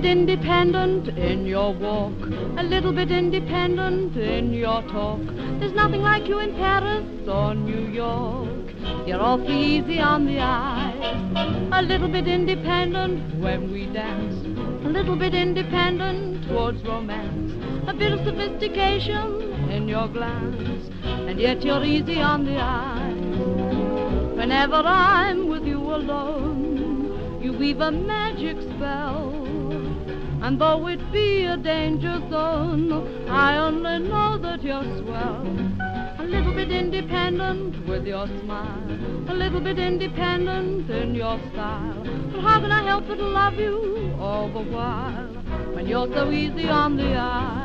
Independent in your walk, a little bit independent in your talk. There's nothing like you in Paris or New York. You're awfully easy on the eye. A little bit independent when we dance, a little bit independent towards romance, a bit of sophistication in your glance, and yet you're easy on the eye. Whenever I'm with you alone, you weave a magic spell. And though it be a danger zone, I only know that you're swell. A little bit independent with your smile, a little bit independent in your style. But how can I help but love you all the while, when you're so easy on the eye?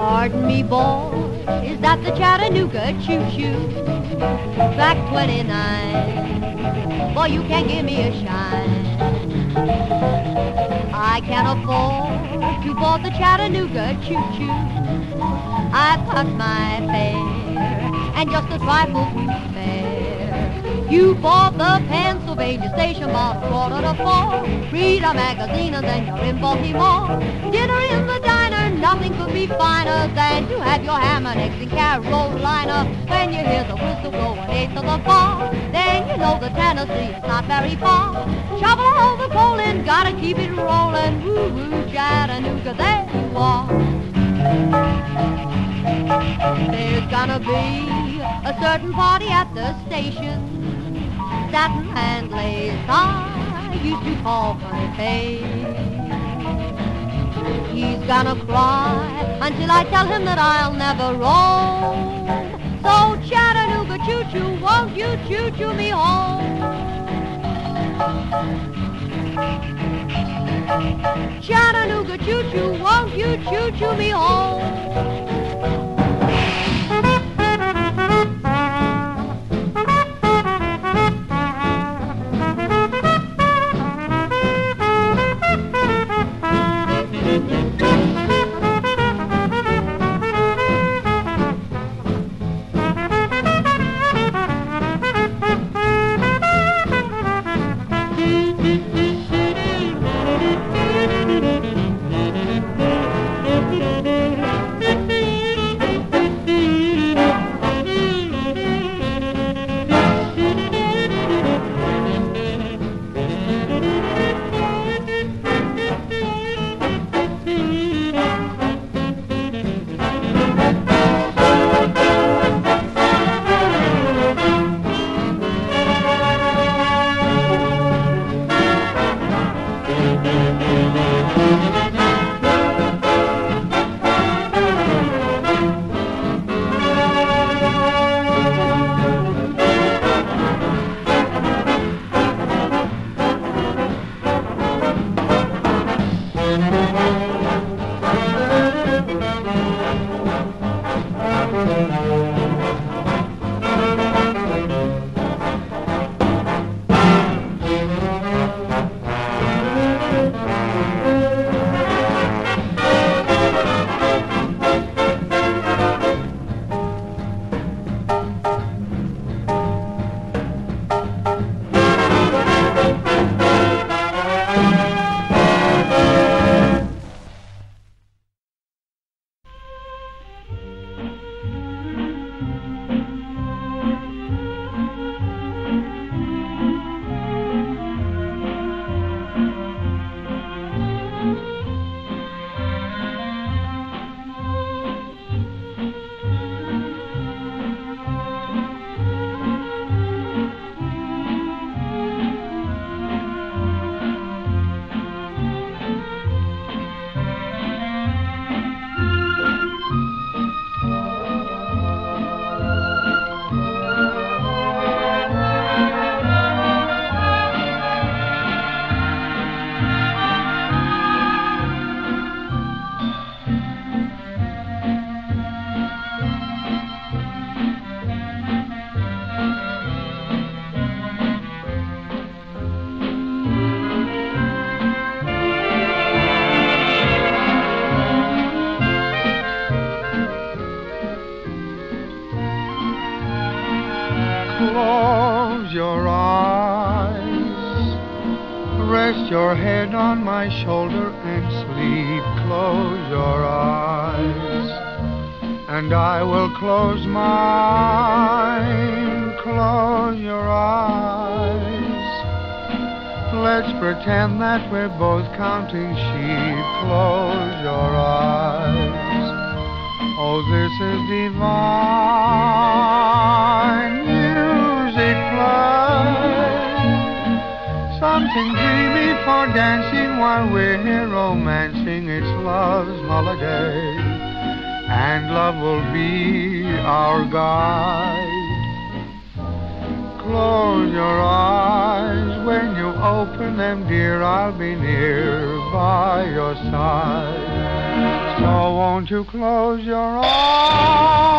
Pardon me, boy, is that the Chattanooga Choo Choo? Back 29, boy, you can't give me a shine. I can't afford to board the Chattanooga Choo Choo. I've cut my fare, and just a trifle too fair. You bought the Pennsylvania station about 3:45. Read a magazine and then you're in Baltimore. Dinner in the diner, nothing could be finer than to have your ham and eggs in Carolina. When you hear the whistle blow an eighth of the bar, then you know the Tennessee is not very far. Shovel all the coal in, gotta keep it rolling. Woo woo, Chattanooga, there you are. There's gonna be a certain party at the station. Satin and lace I used to call Honey Face. He's gonna cry until I tell him that I'll never roam. So Chattanooga choo-choo, won't you choo-choo me home? Chattanooga choo-choo, won't you choo-choo me home? your eyes, rest your head on my shoulder and sleep. Close your eyes, and I will close mine. Close your eyes, let's pretend that we're both counting sheep. Close your eyes, oh, this is divine. Something dreamy for dancing while we're here romancing. It's love's holiday, and love will be our guide. Close your eyes, when you open them, dear, I'll be near by your side. So won't you close your eyes?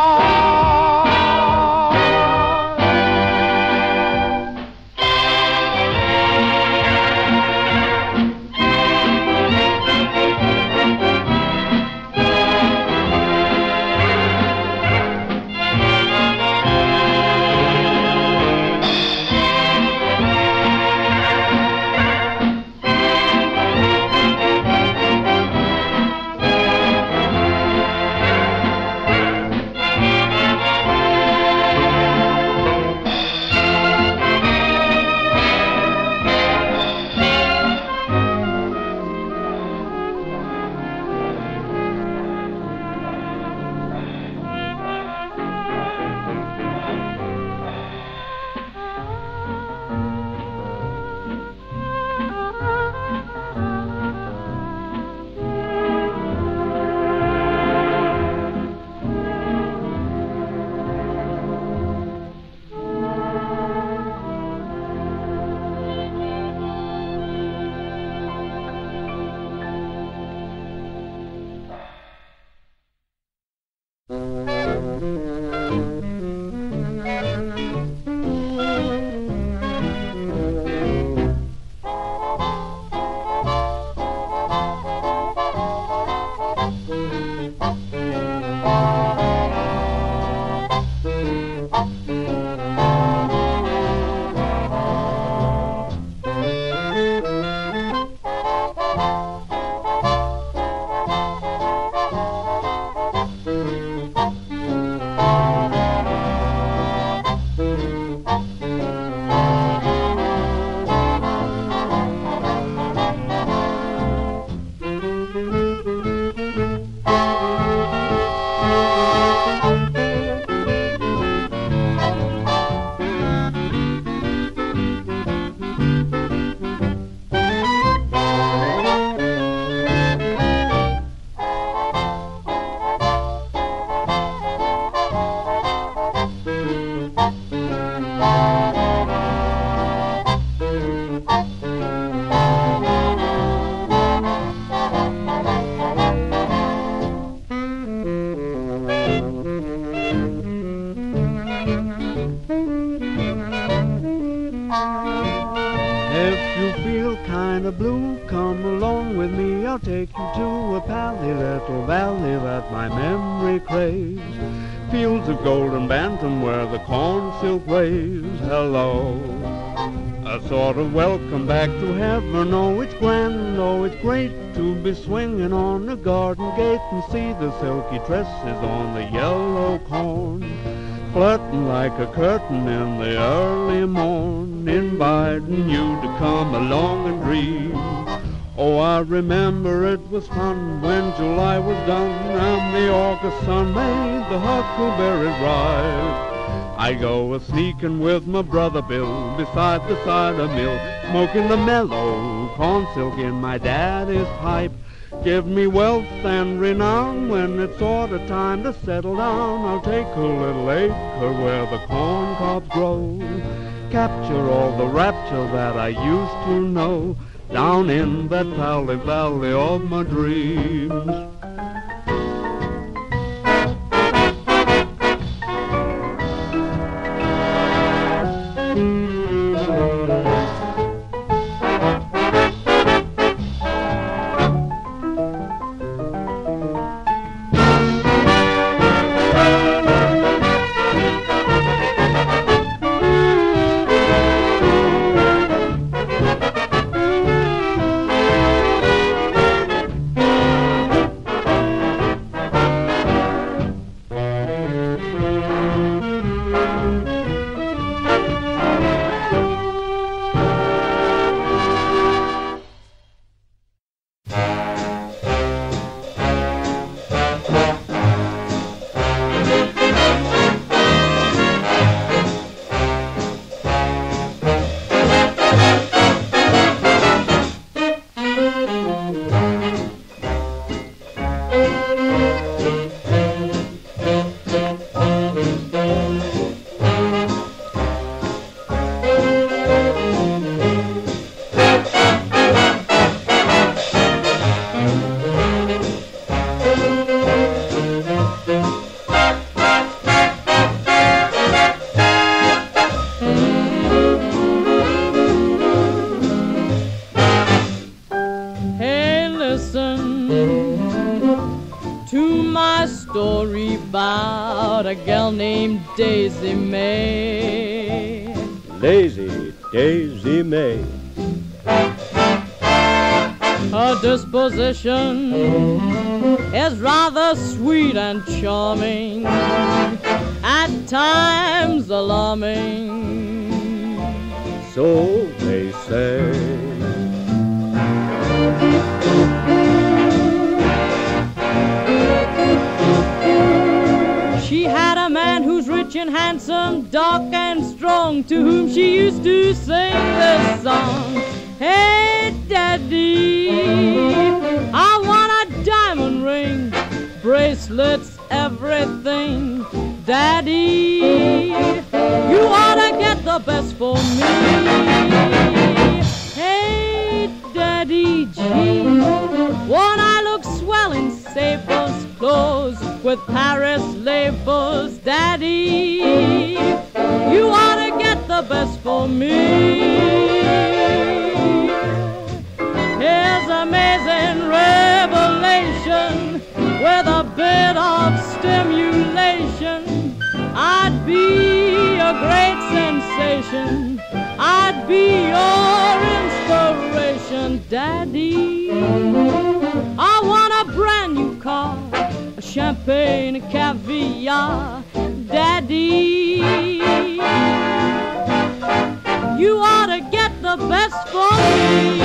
Dresses on the yellow corn, flirting like a curtain in the early morn, inviting you to come along and dream. Oh, I remember it was fun when July was done, and the August sun made the huckleberry ripe. I go a-sneaking with my brother Bill beside the cider mill, smoking the mellow corn silk in my daddy's pipe. Give me wealth and renown when it's sort of time to settle down. I'll take a little acre where the corn cobs grow, capture all the rapture that I used to know, down in that valley, valley of my dreams. about a gal named Daisy May. Lazy Daisy May. Her disposition is rather sweet and charming, at times alarming, so they say. She had a man who's rich and handsome, dark and strong, to whom she used to sing this song. Hey, Daddy, I want a diamond ring, bracelets, everything. Daddy, you ought to get the best for me. Hey, Daddy, gee, won't I look swell in Sable's clothes with Paris labels? Daddy, you ought to get the best for me. His amazing revelation, with a bit of stimulation, I'd be a great sensation, I'd be your inspiration. Daddy, I want a brand new car, a champagne, a caviar. Daddy, you ought to get the best for me.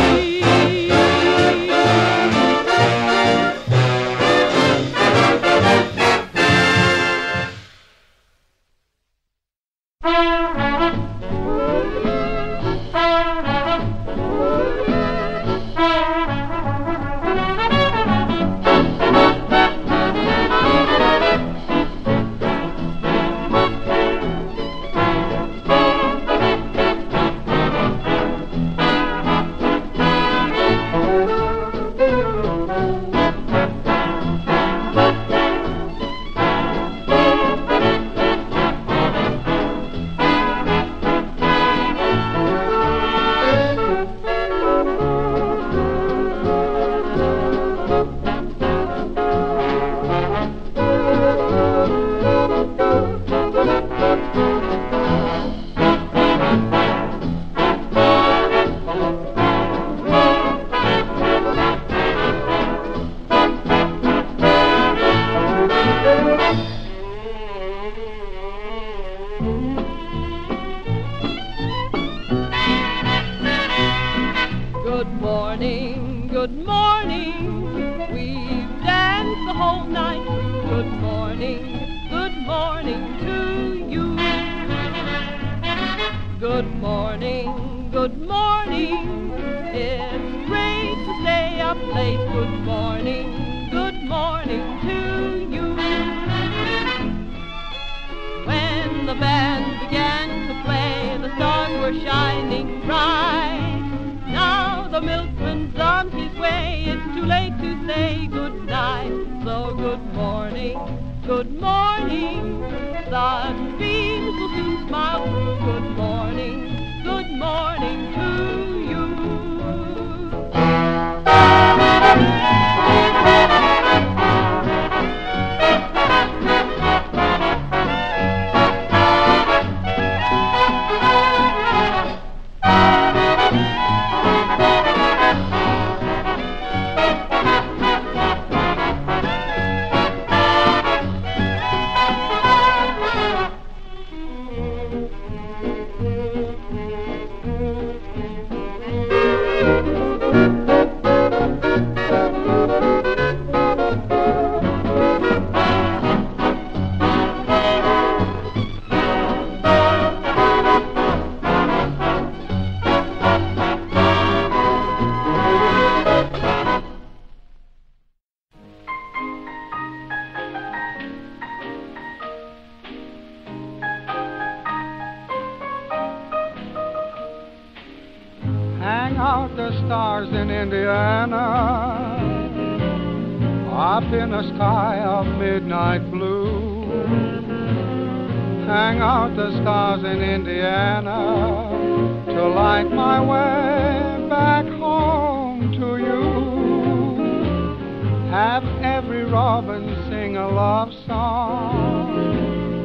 Have every robin sing a love song,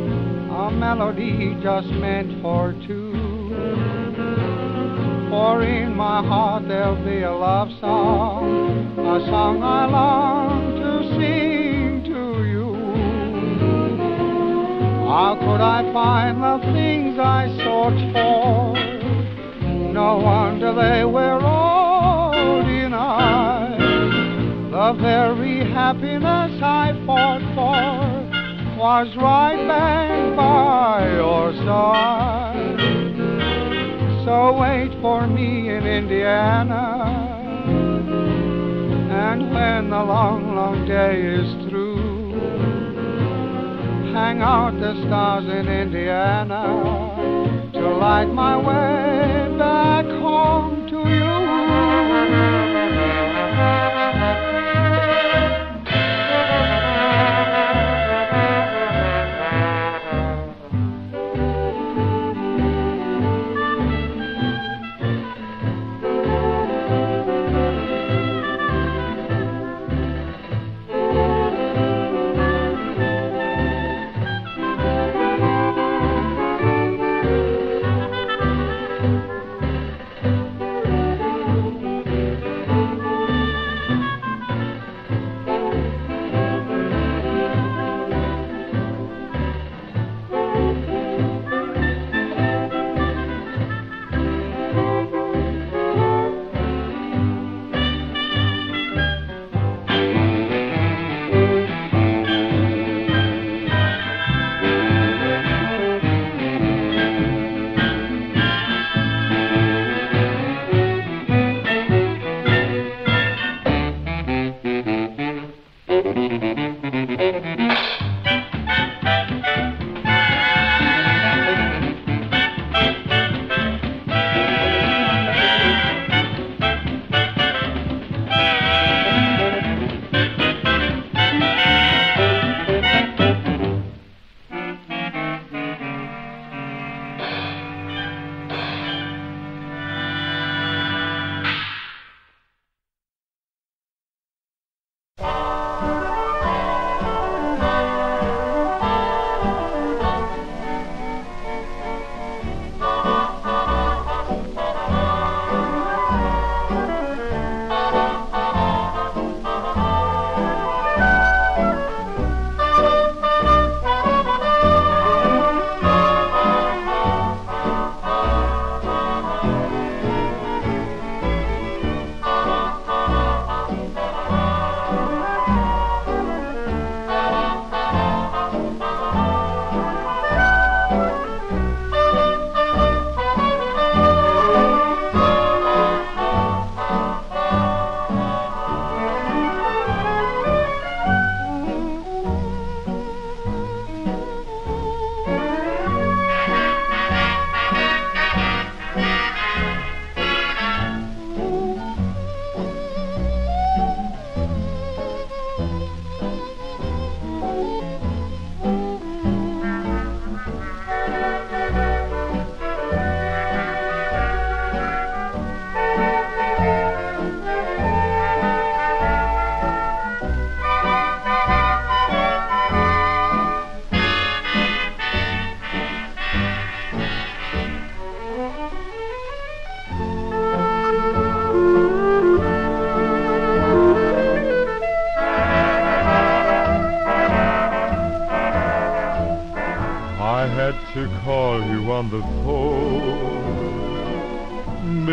melody just meant for two. For in my heart there'll be a love song, a song I long to sing to you. How could I find the things I sought for? No wonder they were all denied. The very happiness I fought for was right back by your side. So wait for me in Indiana, and when the long, long day is through, hang out the stars in Indiana to light my way back home to you.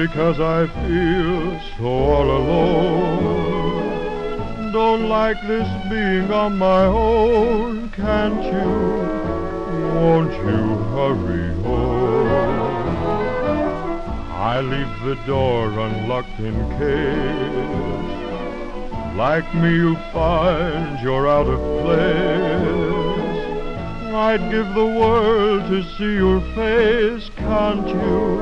Because I feel so all alone. Don't like this being on my own. Can't you, won't you hurry home? I leave the door unlocked in case, like me you find you're out of place. I'd give the world to see your face. Can't you,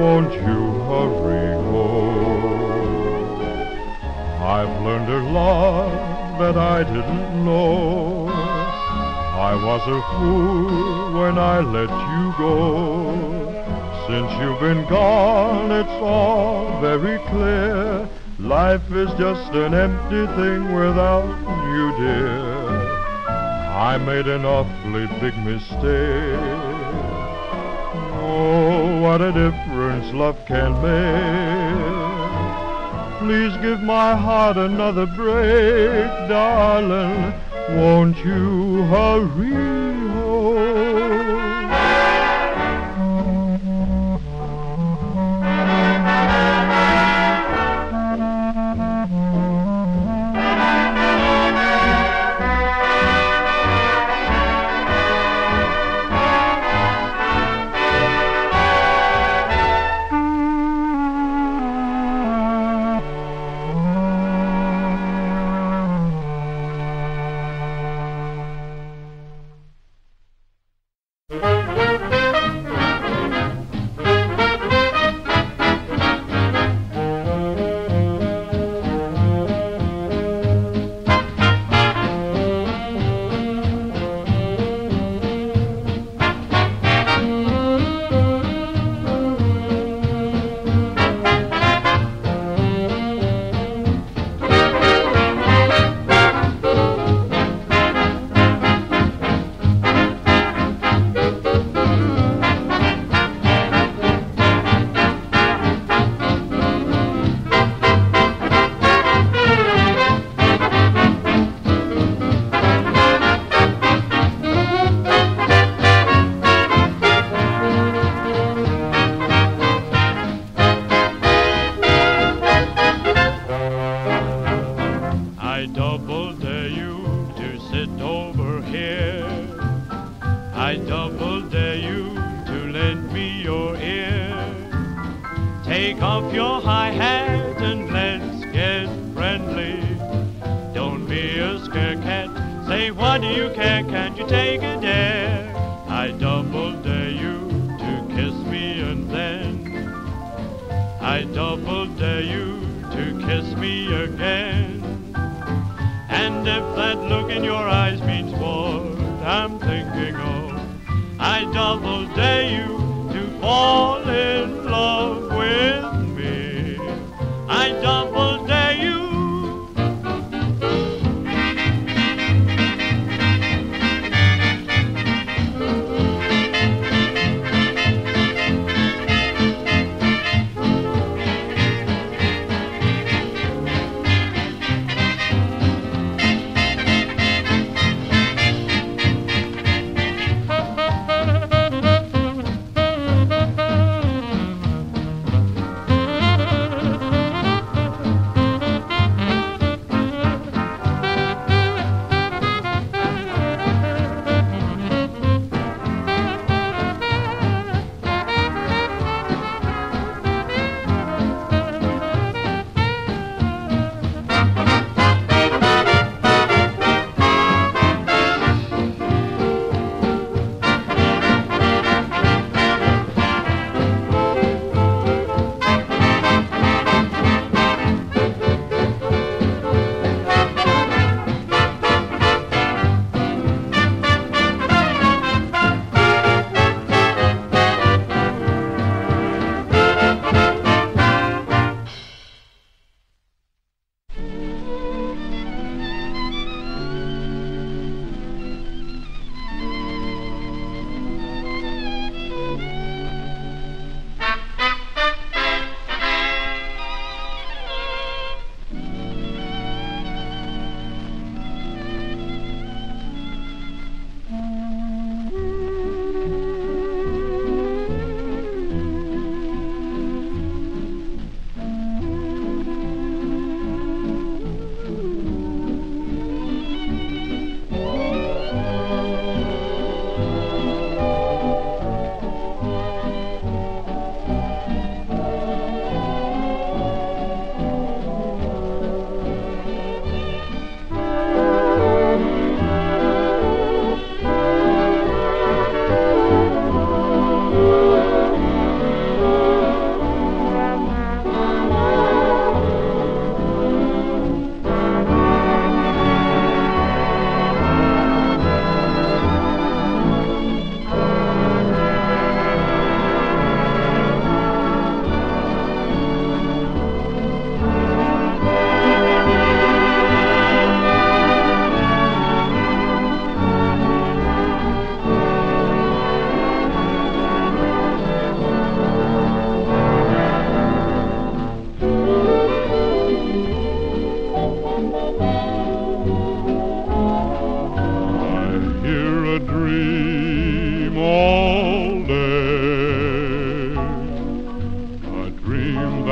won't you hurry home? I've learned a lot that I didn't know. I was a fool when I let you go. Since you've been gone, it's all very clear. Life is just an empty thing without you, dear. I made an awfully big mistake. Oh, what a difference love can make. Please give my heart another break, darling, won't you hurry home?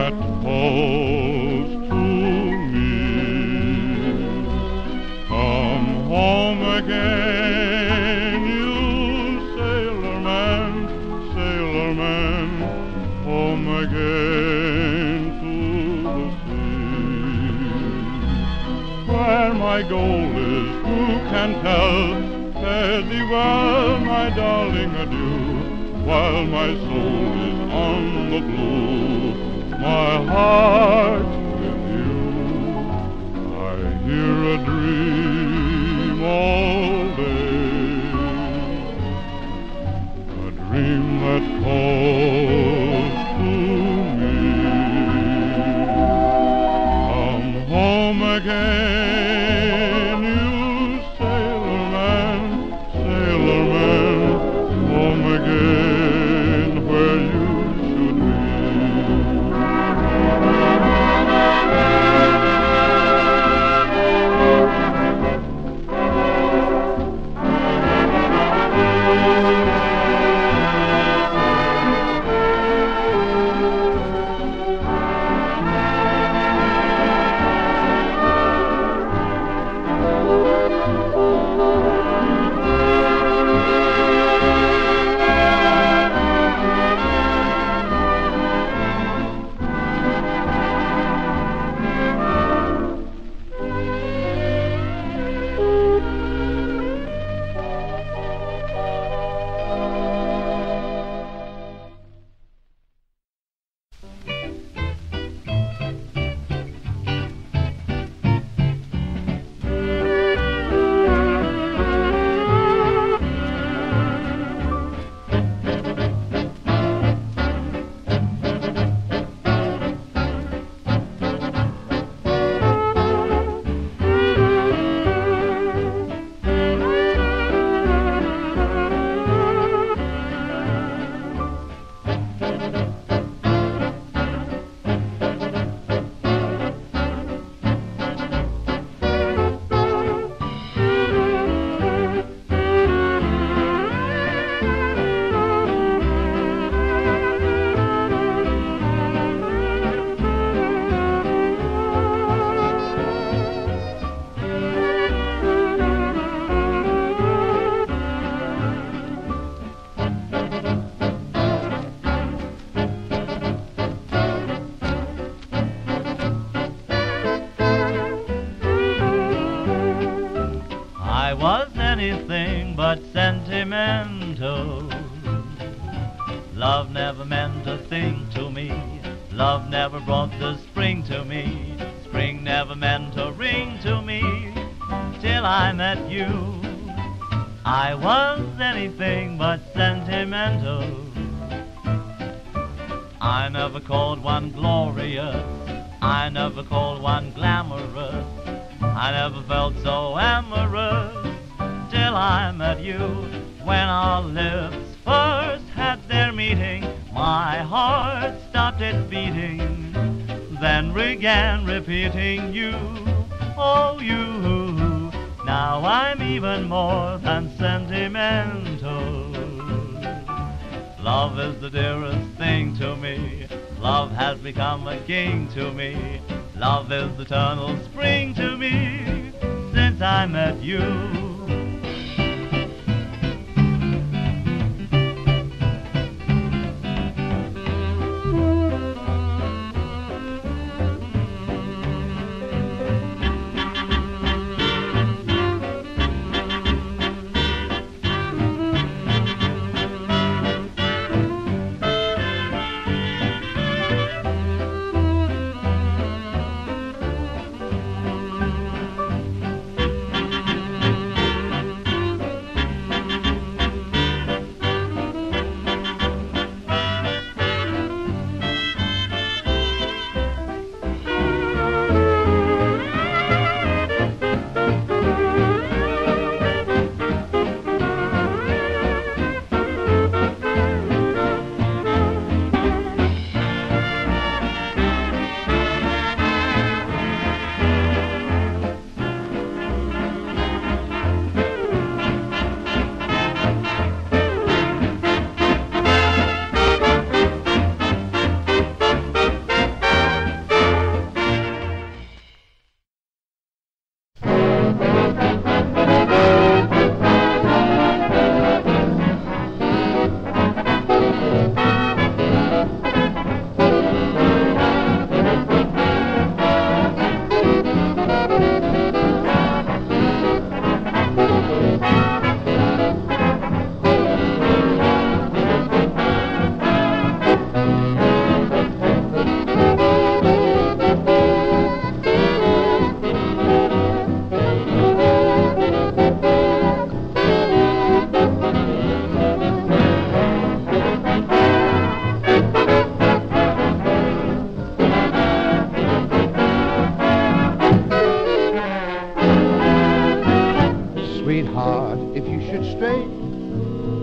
that calls to me. Come home again, you sailor man, home again to the sea. Where my goal is, who can tell? Fare thee well, my darling, adieu, while my soul is on the blue, my heart with you. I hear a dream all day, a dream that calls to me. Come home again, you sailor man, home again. But sentimental. Love never meant a thing to me. Love never brought the spring to me. Spring never meant a ring to me till I met you. I was anything but sentimental. I never called one glorious. I never called one glamorous. I never felt so amorous till I met you. When our lips first had their meeting, my heart stopped its beating, then began repeating you, oh you. Now I'm even more than sentimental. Love is the dearest thing to me. Love has become a king to me. Love is the eternal spring to me since I met you.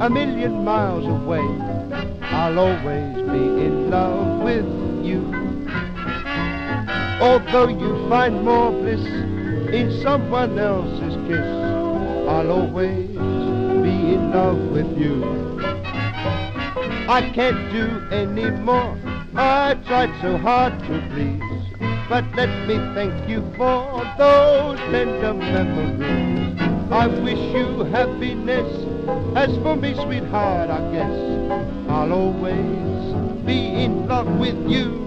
a million miles away, I'll always be in love with you. Although you find more bliss in someone else's kiss, I'll always be in love with you. I can't do any more, I tried so hard to please, but let me thank you for those tender memories. I wish you happiness, as for me, sweetheart, I guess I'll always be in love with you.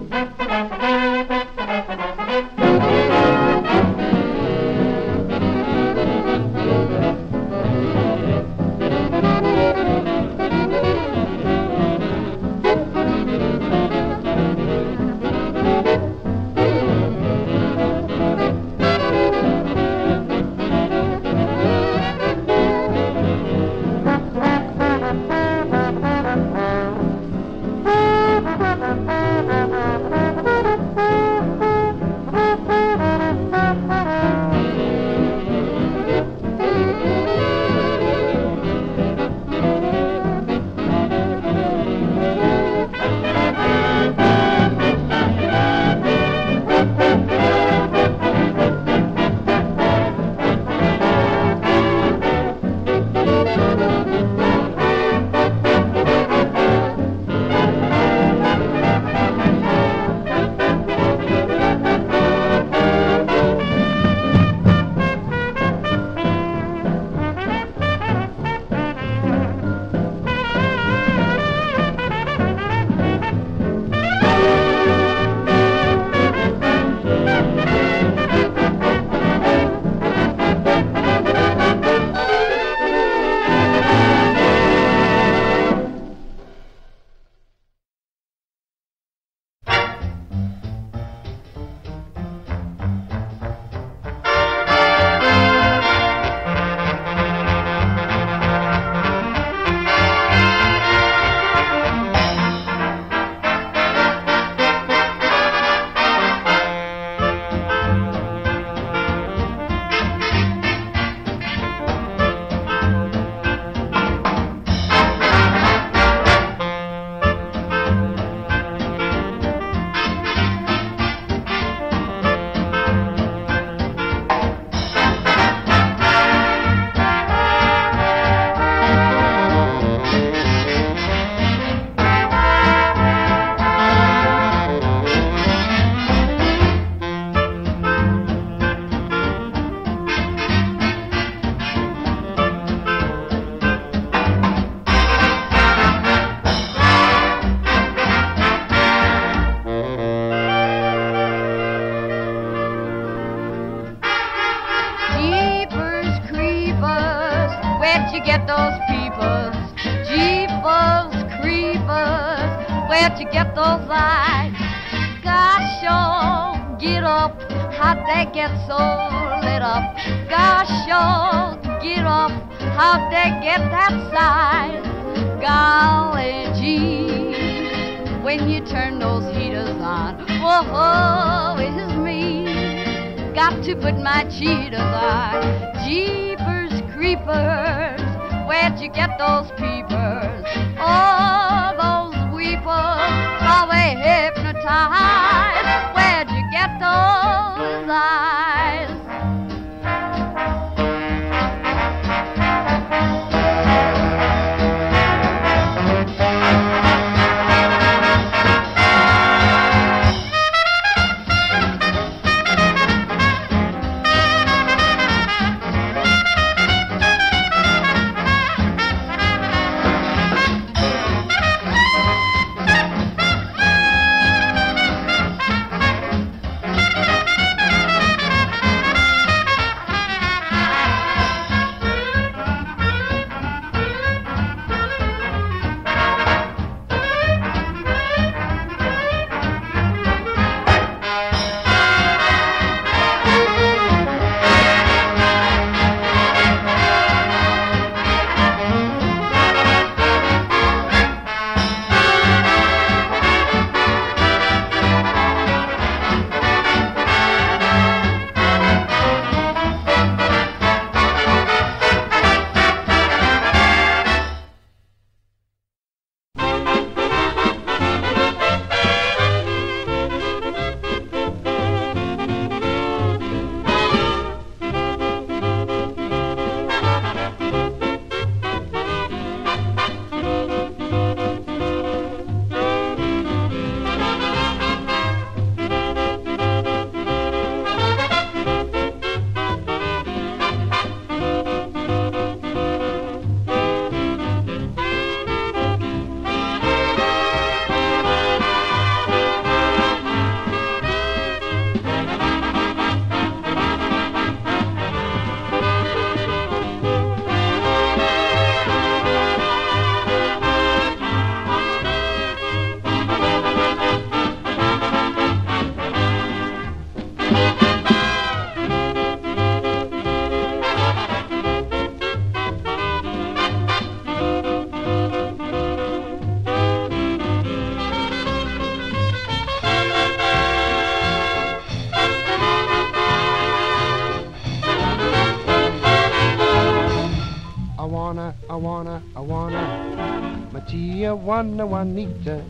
I wanna, Matia, wanna, Juanita.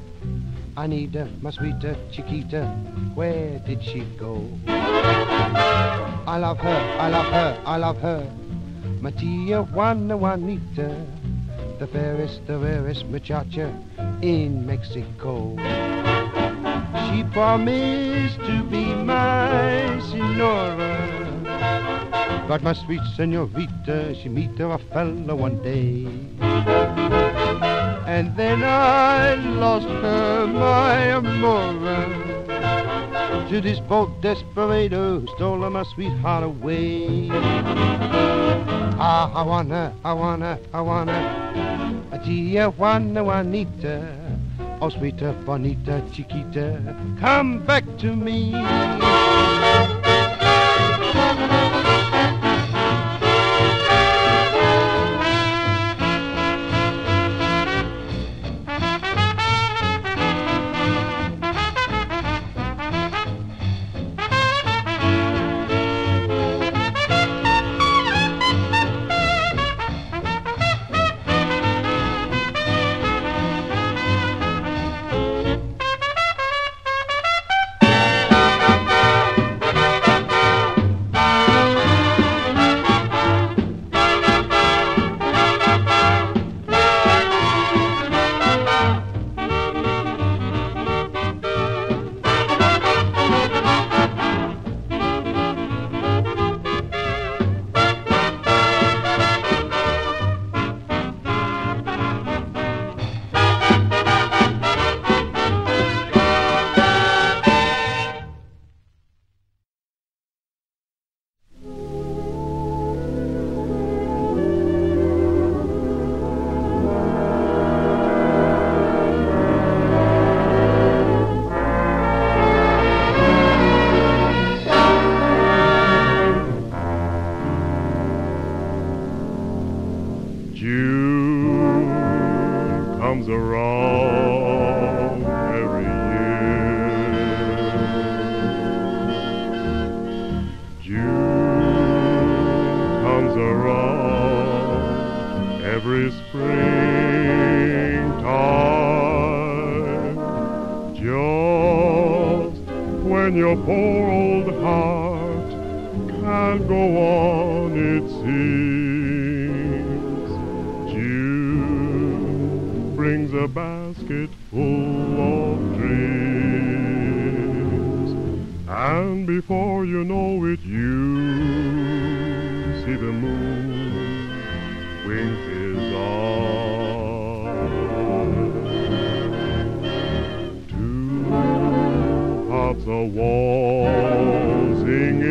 I need her, my sweeter, Chiquita. Where did she go? I love her, I love her, I love her. Matia, wanna, Juanita. The fairest muchacha in Mexico. She promised to be my senora. But my sweet senorita, she meet a fella one day. And then I lost her, my amore, to this bold desperado who stole my sweetheart away. Ah, I wanna, a Tijuana Juanita, oh sweeter, bonita, chiquita, come back to me. Waltzing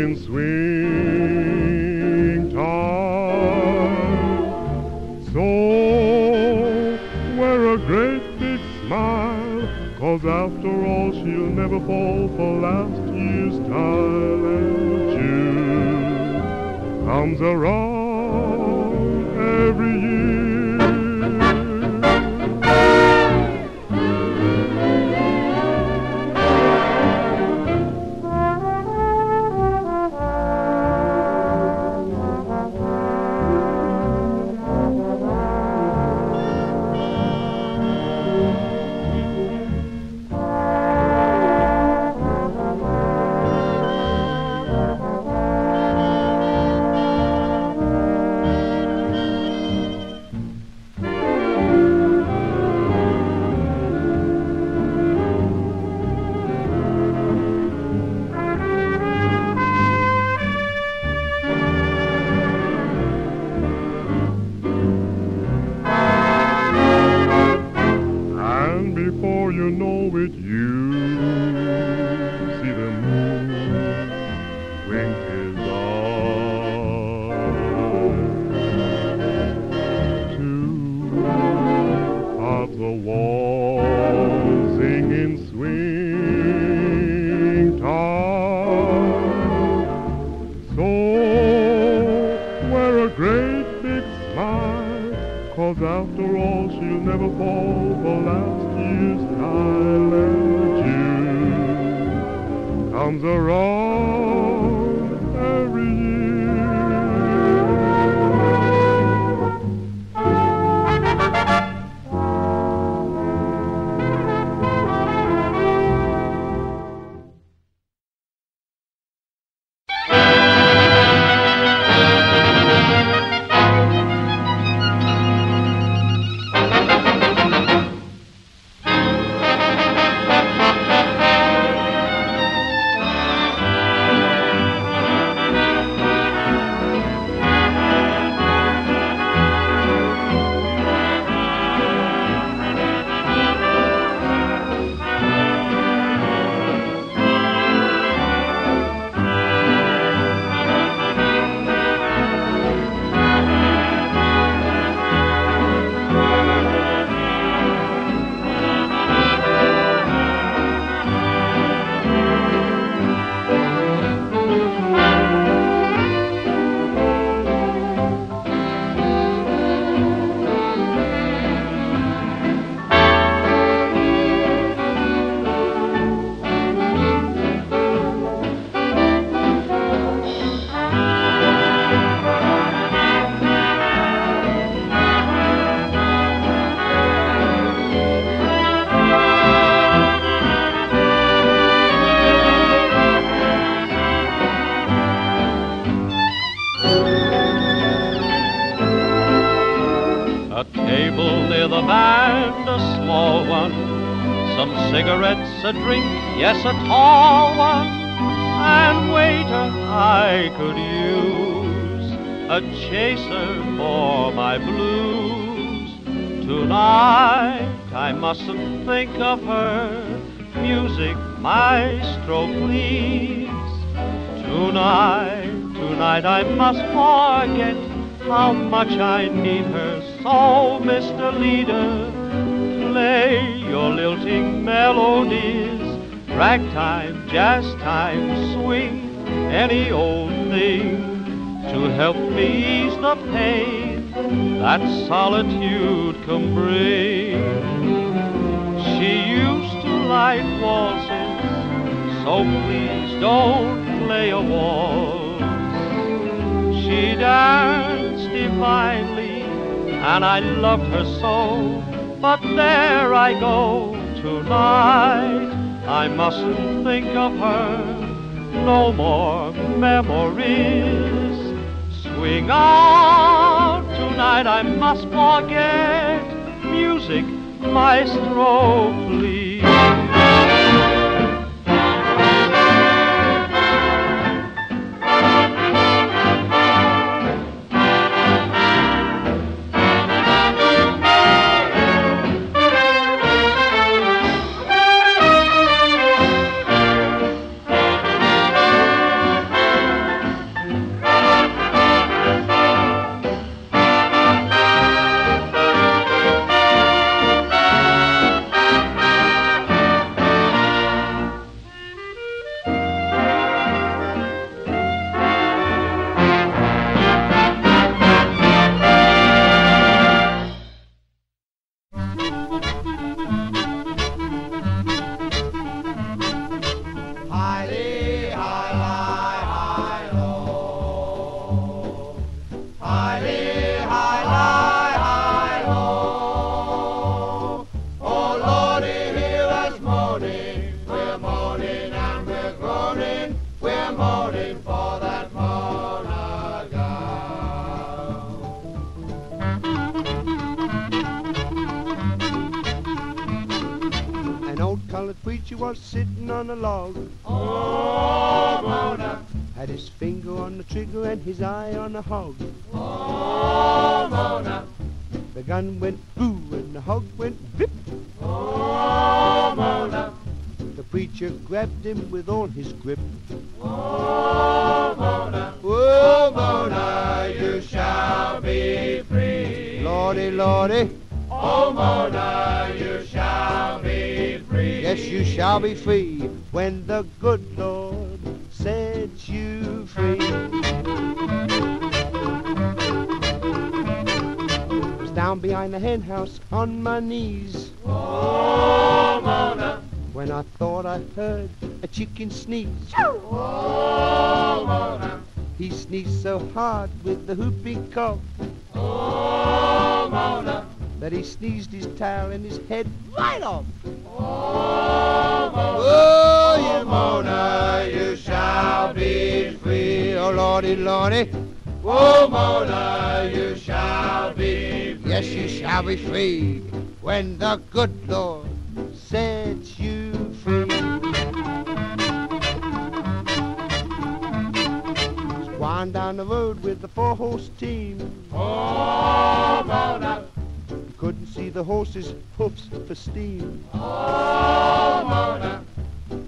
in swing time, never fall for last year's Highland June comes around every cigarettes, a drink, yes, a tall one, and waiter, I could use a chaser for my blues. Tonight I mustn't think of her. Music, maestro, please. Tonight I must forget how much I need her. So, Mr. Leader, play your lilting melodies, ragtime, jazz time, swing, any old thing to help me ease the pain that solitude can bring. She used to like waltzes, so please don't play a waltz. She danced divinely, and I loved her so. But there I go tonight, I mustn't think of her, no more memories. Swing out tonight, I must forget. Music, maestro, please. down behind the hen house on my knees. Oh, Mona. When I thought I heard a chicken sneeze. Oh, Mona. He sneezed so hard with the whooping cough. Oh, Mona. That he sneezed his towel and his head right off. Oh, Mona. Oh, you Mona, you shall be free. Oh, Lordy, Lordy. Oh, Mona, you shall be free. Yes, you shall be free when the good Lord sets you free. Wind down the road with the four-horse team. Oh, Mona. Couldn't see the horses' hoofs for steam. Oh, Mona.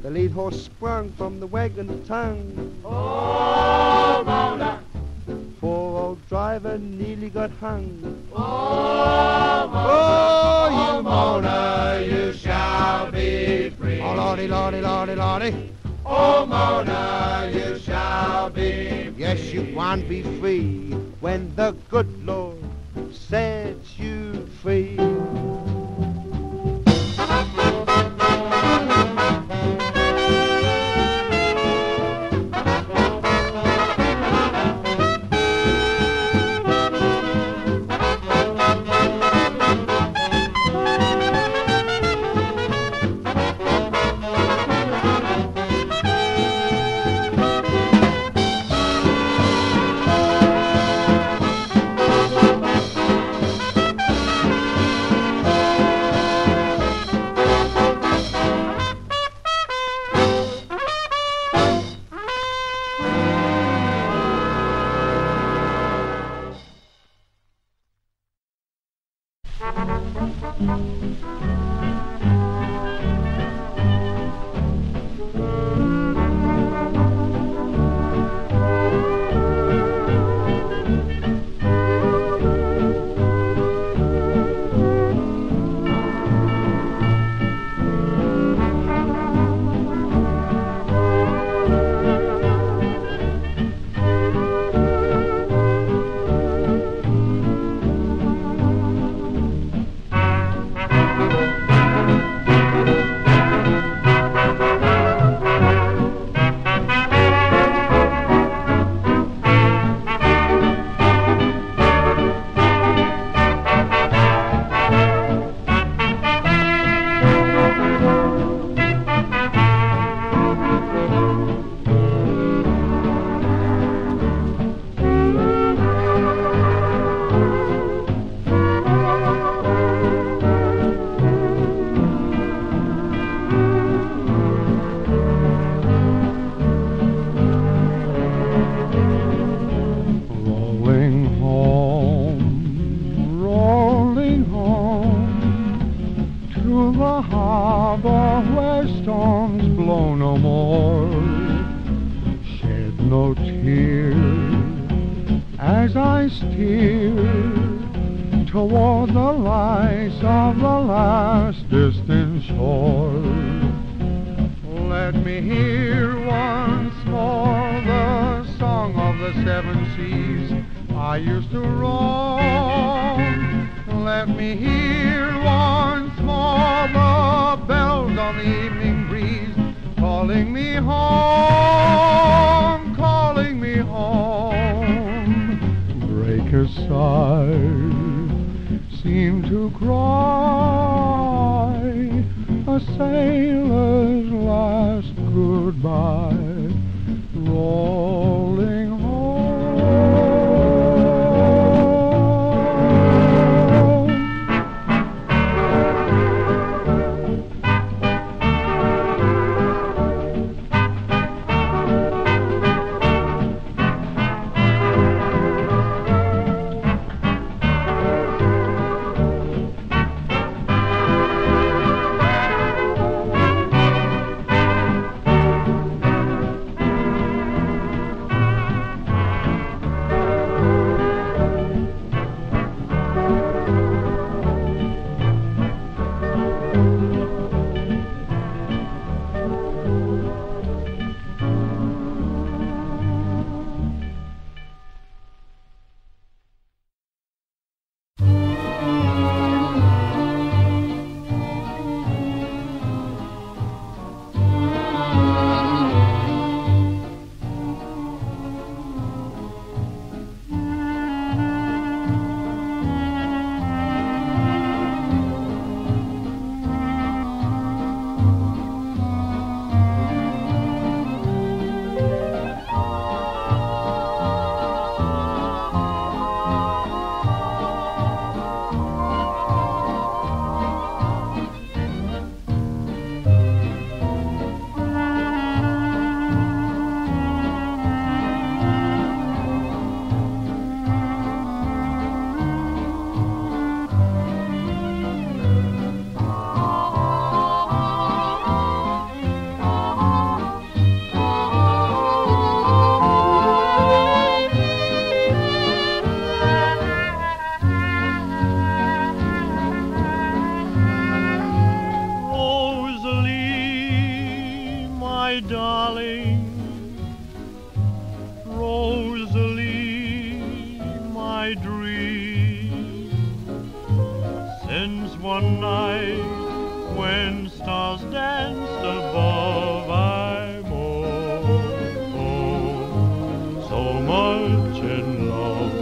The lead horse sprung from the wagon tongue. Oh, Mona. Poor old driver nearly got hung. Oh, Mona. Oh, you Mona, you shall be free. Oh, Lordy, Lordy, Lordy, Lordy. Oh, Mona, you shall be free. Yes, you won't be free when the good Lord sets you free. my darling, Rosalie, my dream. Since one night when stars danced above, I'm oh, so much in love.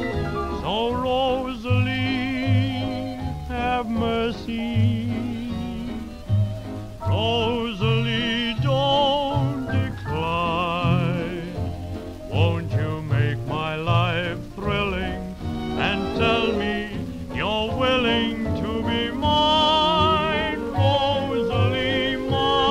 So Rosalie, have mercy. Rosalie, don't decline. Won't you make my life thrilling and tell me you're willing to be mine, Rosalie, mine?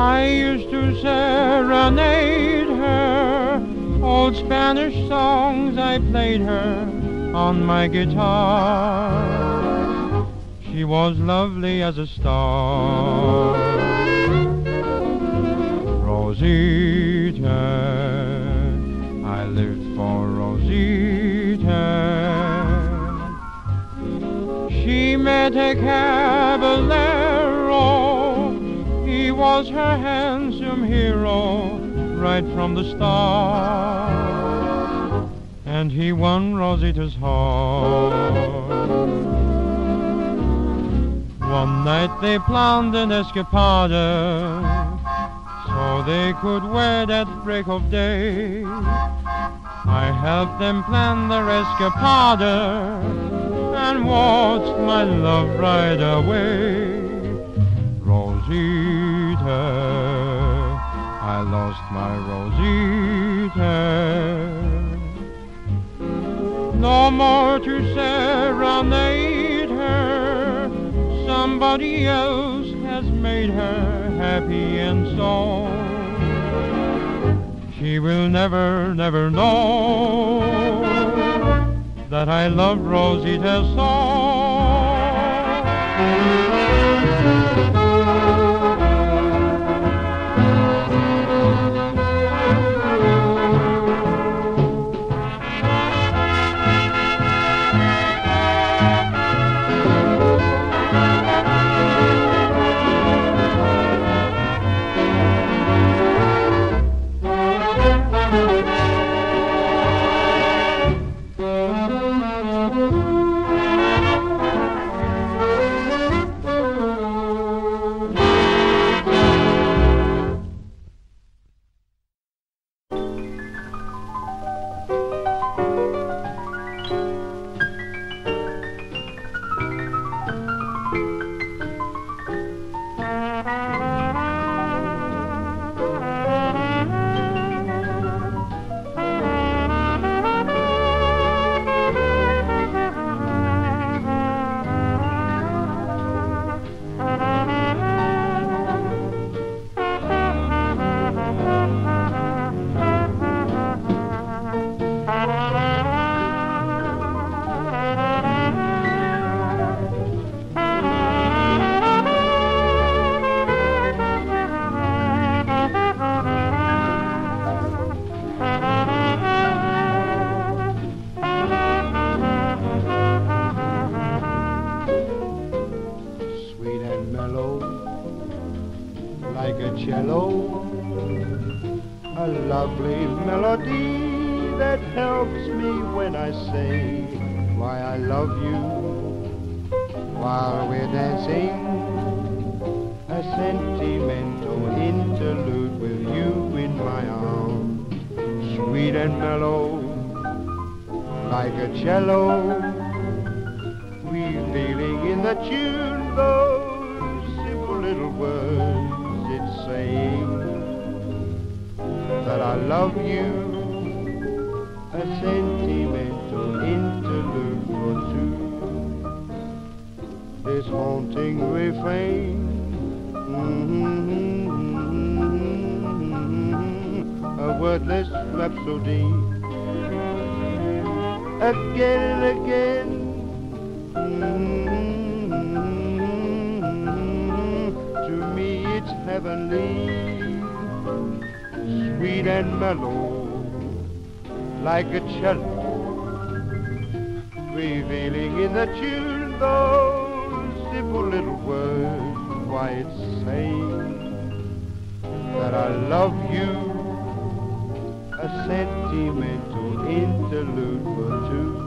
I used to serenade her, old Spanish songs I played her on my guitar. She was lovely as a star, Rosita. I lived for Rosita. She met a caballero, was her handsome hero right from the start, and he won Rosita's heart. One night they planned an escapade so they could wed at break of day. I helped them plan their escapade and watched my love ride away. Rosita, I lost my Rosita. No more to serenade her, somebody else has made her happy and so. She will never, never know that I love Rosita so. a lovely melody that helps me when I say why I love you while we're dancing, a sentimental interlude with you in my arms, sweet and mellow like a cello. We're feeling in the tune those simple little words it's saying that I love you, a sentimental interlude for two. This haunting refrain a wordless rhapsody again and again. To me it's heavenly, sweet and mellow, like a cello, revealing in the tune those simple little words, why it's saying that I love you, a sentimental interlude for two.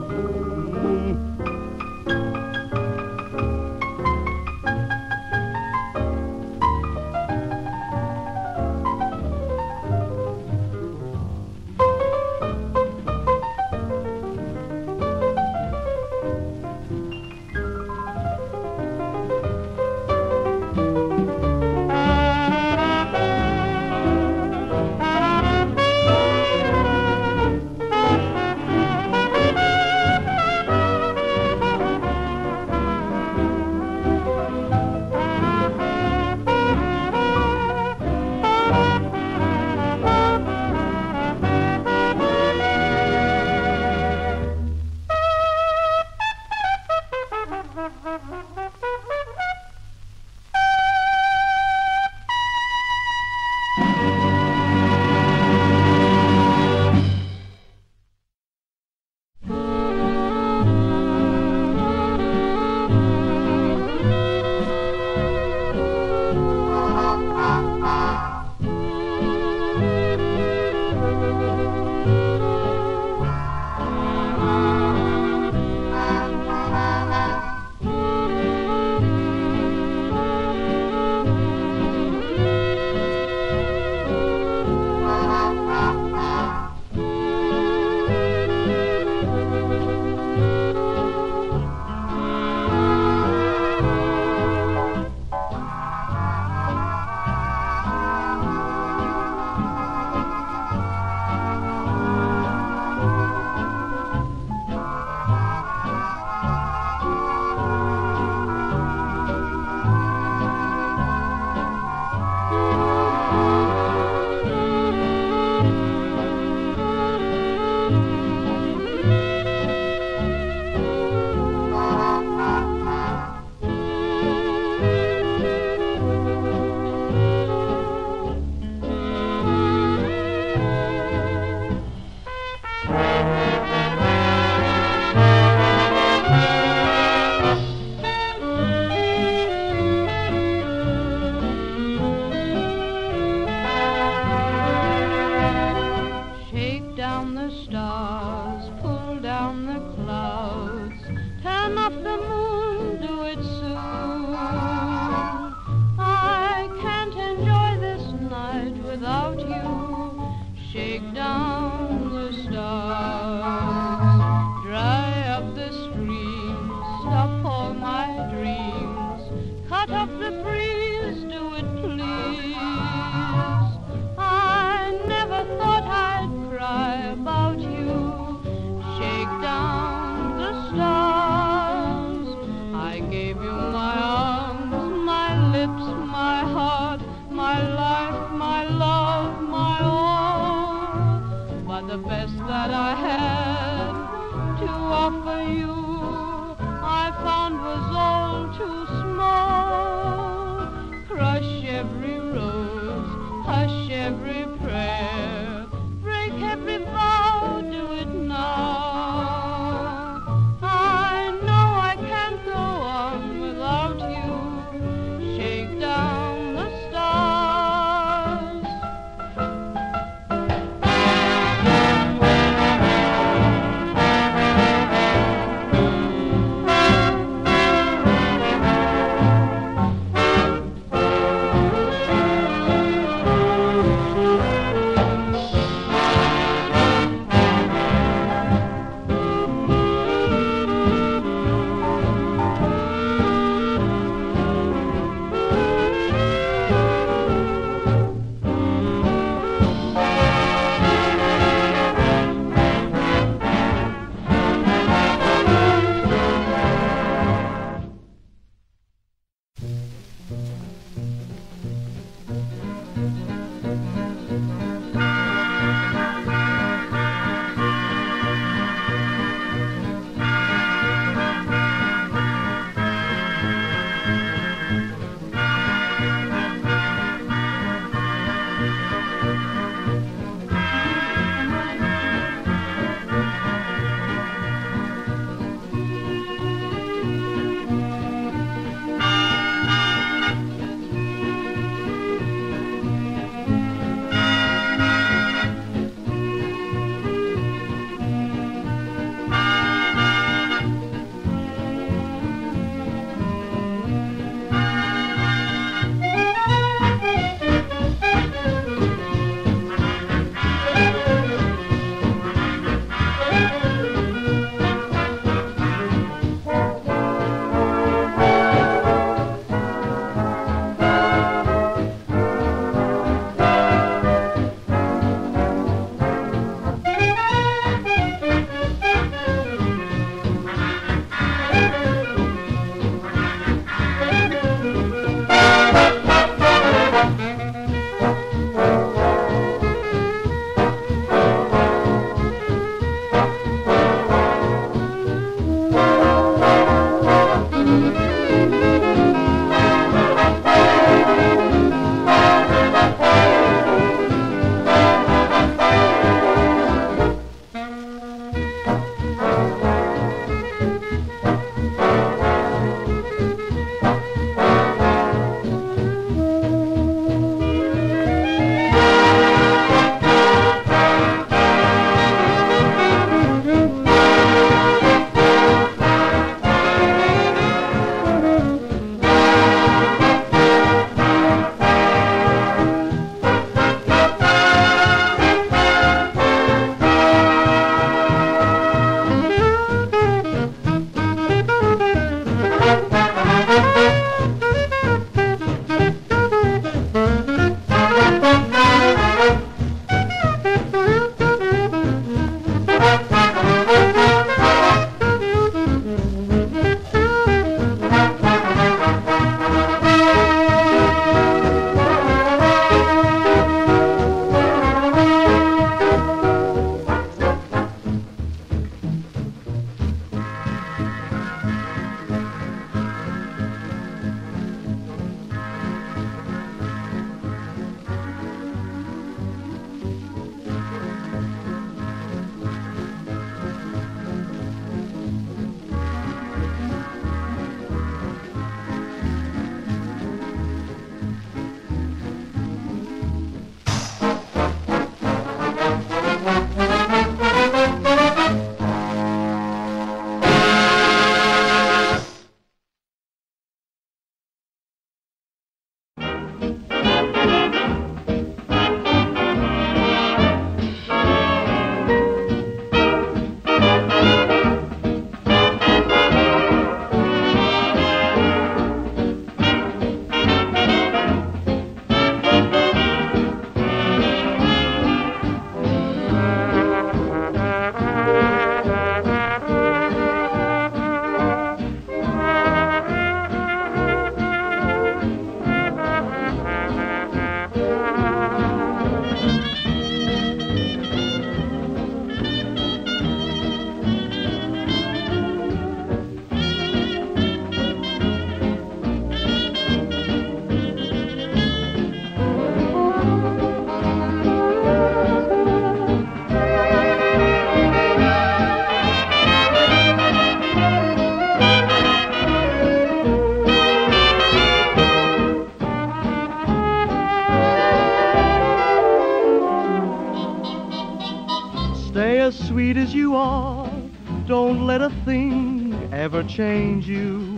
Stay as sweet as you are. Don't let a thing ever change you.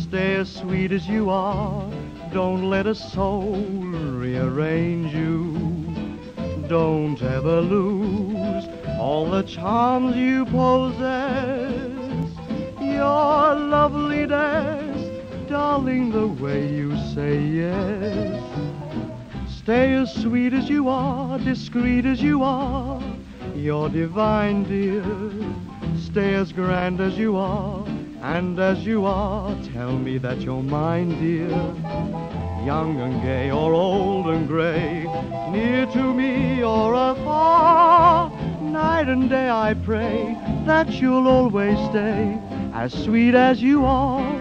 Stay as sweet as you are. Don't let a soul rearrange you. Don't ever lose all the charms you possess. Your loveliness, darling, the way you say yes. Stay as sweet as you are, discreet as you are. You're divine, dear. Stay as grand as you are, and as you are, tell me that you're mine, dear. Young and gay or old and gray, near to me or afar, night and day I pray that you'll always stay as sweet as you are.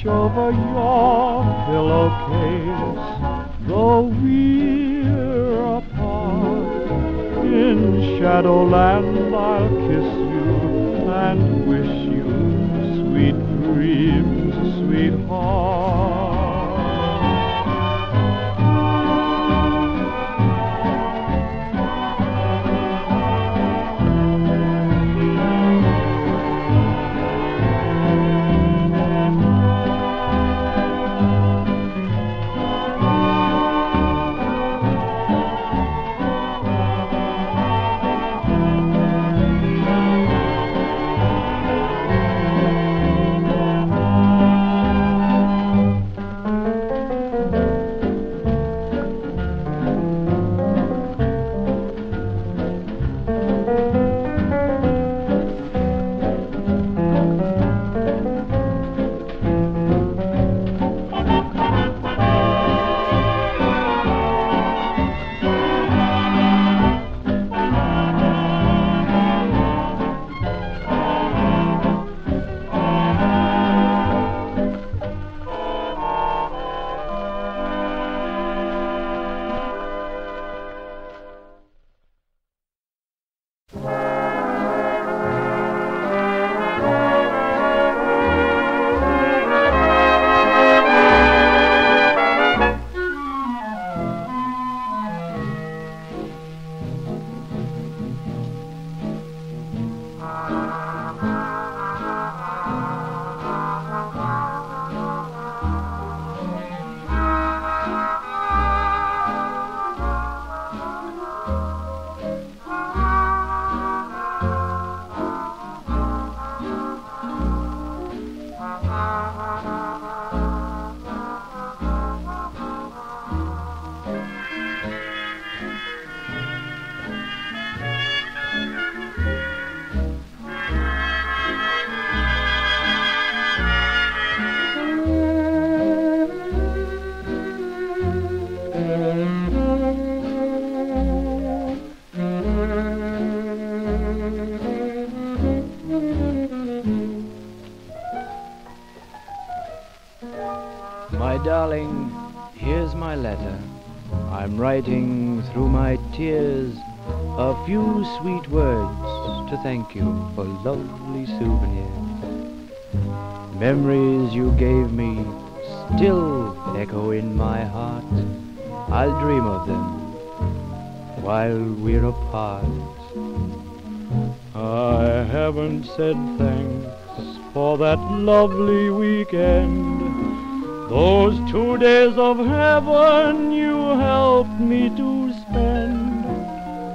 Over your pillowcase, though we're apart in Shadowland, I'll kiss you and wish you sweet dreams, sweetheart. My darling, here's my letter. I'm writing through my tears a few sweet words to thank you for lovely souvenirs. Memories you gave me still echo in my heart. I'll dream of them while we're apart. I haven't said thanks for that lovely weekend. Those 2 days of heaven you helped me to spend.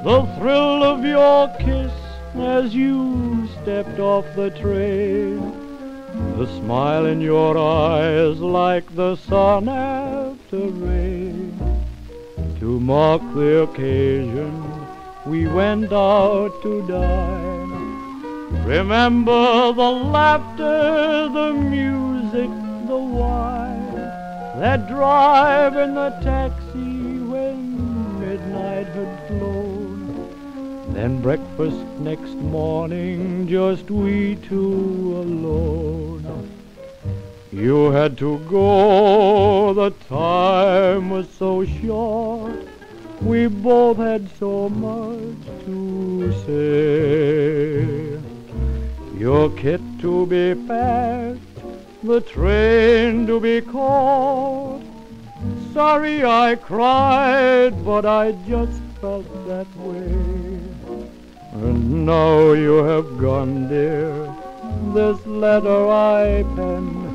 The thrill of your kiss as you stepped off the train. The smile in your eyes like the sun after rain. To mark the occasion, we went out to dine. Remember the laughter, the music, the wine. That drive in the taxi when midnight had flown. Then breakfast next morning, just we two alone. You had to go, the time was so short. We both had so much to say. Your kit to be packed, the train to be called. Sorry I cried, but I just felt that way. And now you have gone, dear, this letter I pen.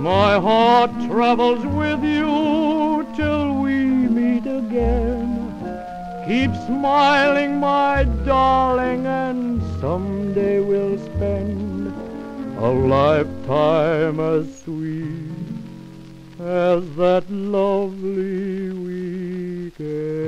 My heart travels with you till we meet again. Keep smiling, my darling, and someday we'll spend a lifetime as sweet as that lovely weekend.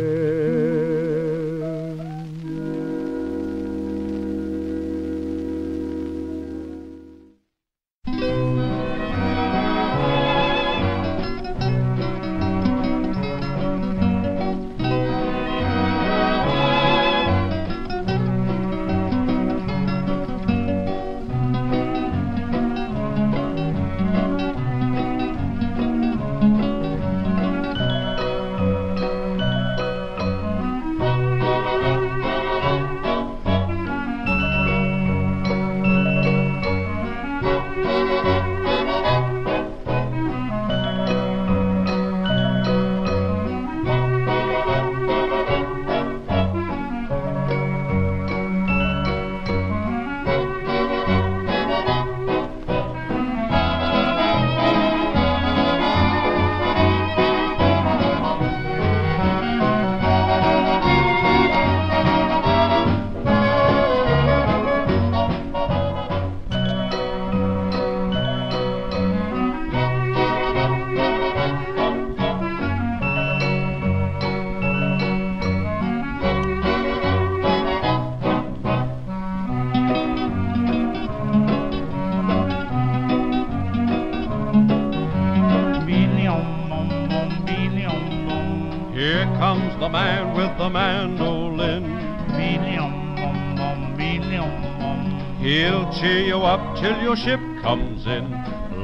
Till your ship comes in,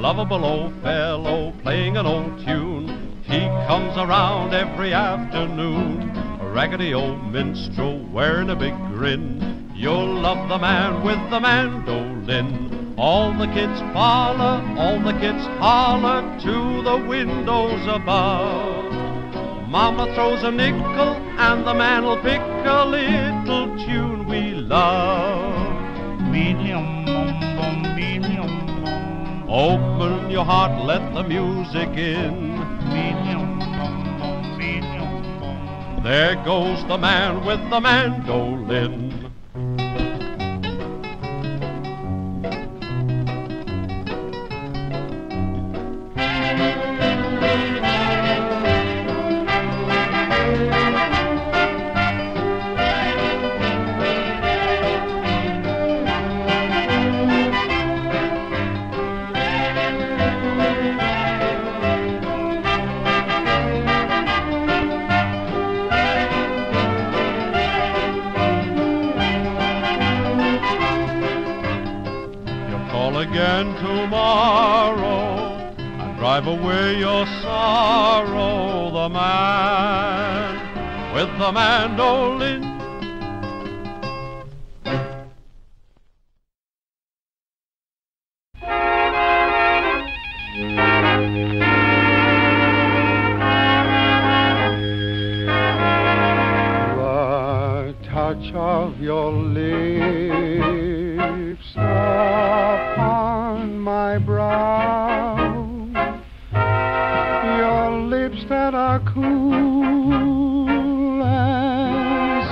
lovable old fellow playing an old tune. He comes around every afternoon, a raggedy old minstrel wearing a big grin. You'll love the man with the mandolin. All the kids follow, all the kids holler to the windows above. Mama throws a nickel and the man'll pick a little tune we love. Open your heart, let the music in. There goes the man with the mandolin. Drive away your sorrow, the man with the mandolin. The touch of your lips upon my brow, your lips that are cool and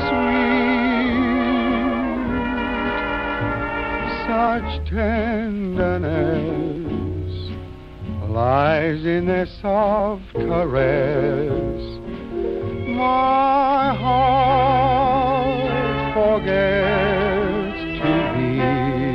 sweet, such tenderness lies in their soft caress. My heart forgets to beat.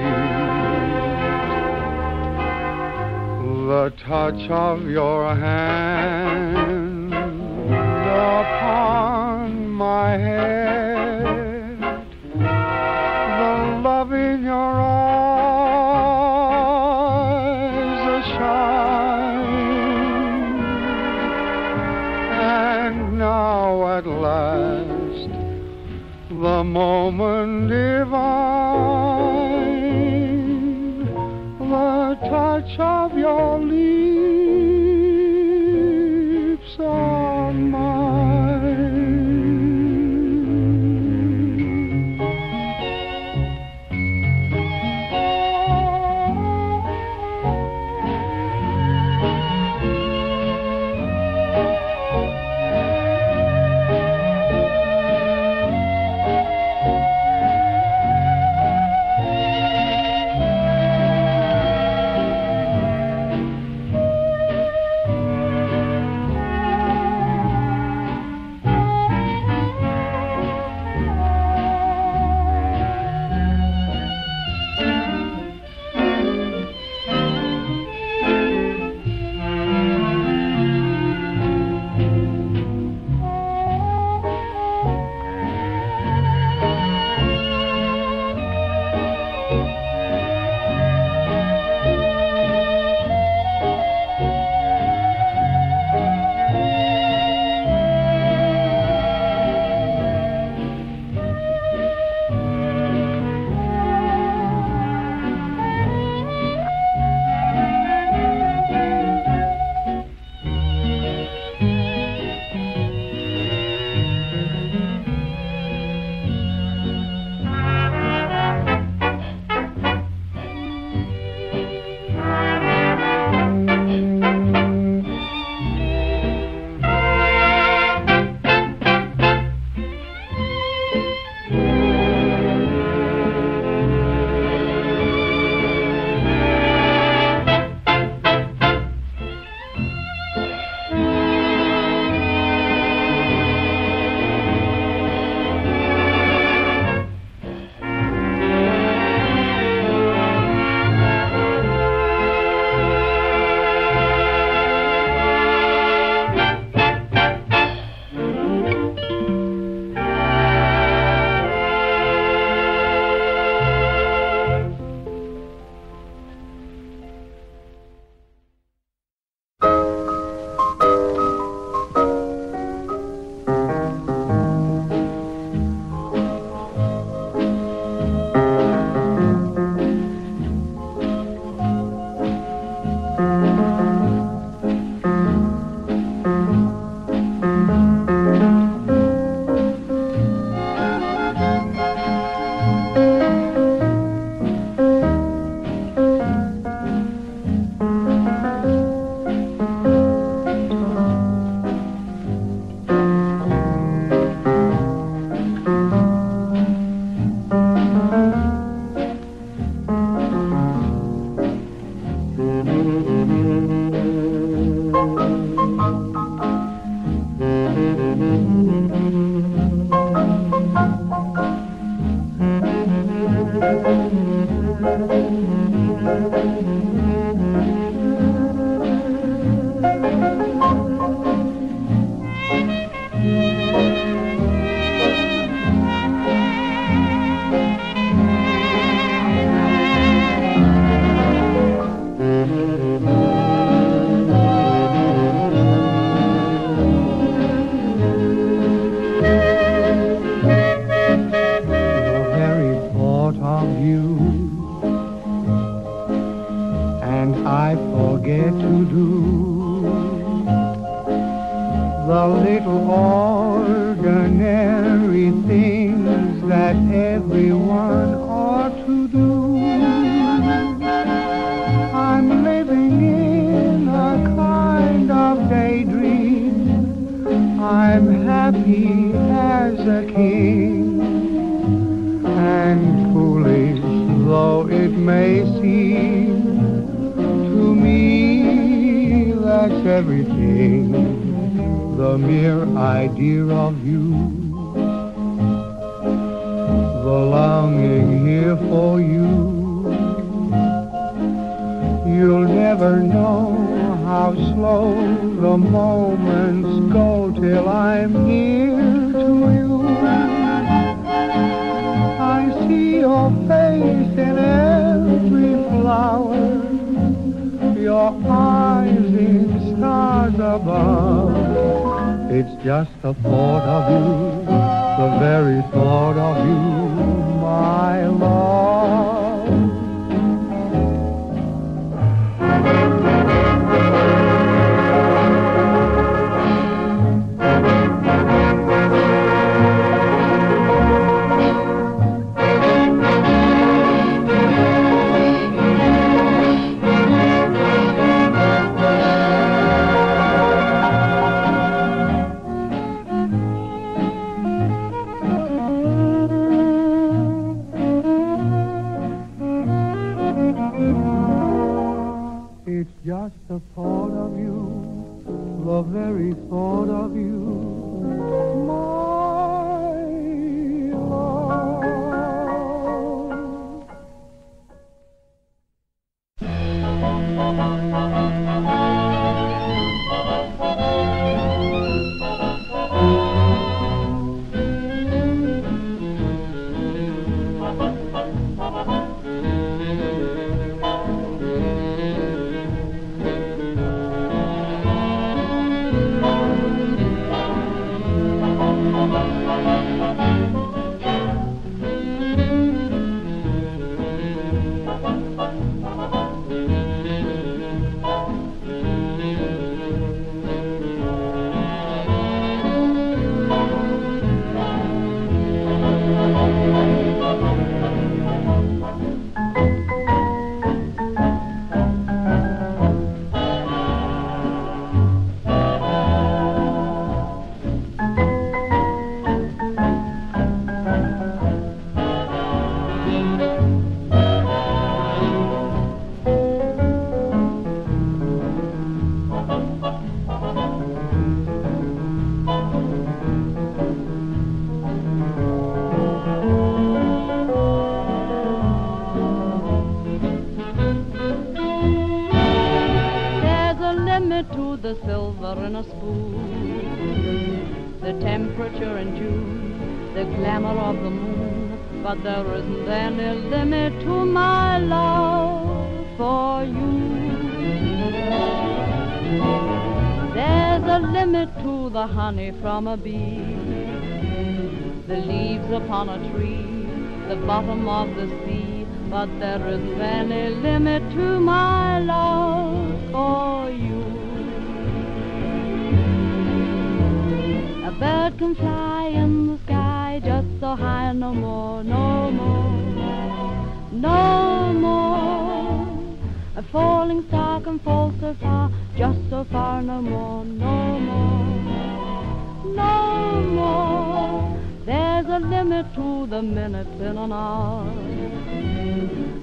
The touch of your hand upon my head, the love in your eyes, a shine. Now at last, the moment divine, the touch of your lips on mine. and I forget to do the little ordinary things that everyone ought to do. I'm living in a kind of daydream. I'm happy as a king, and foolish though it may seem, to me that's everything. The mere idea of you, the longing here for you, you'll never know how slow the moments go till I'm near to you. I see your face in every flower, your eyes in stars above. It's just the thought of you, the very thought of you, my love. It's just the thought of you, the very thought of you, my But there isn't any limit to my love for you. There's a limit to the honey from a bee, the leaves upon a tree, the bottom of the sea, but there isn't any limit to my love for you. A bird can fly in the sky just so high, no more, no more, no more. A falling star can fall so far, just so far, no more, no more, no more. There's a limit to the minutes in an hour,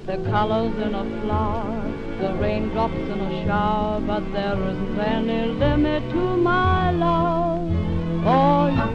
the colors in a flower, the raindrops in a shower, but there isn't any limit to my love for you.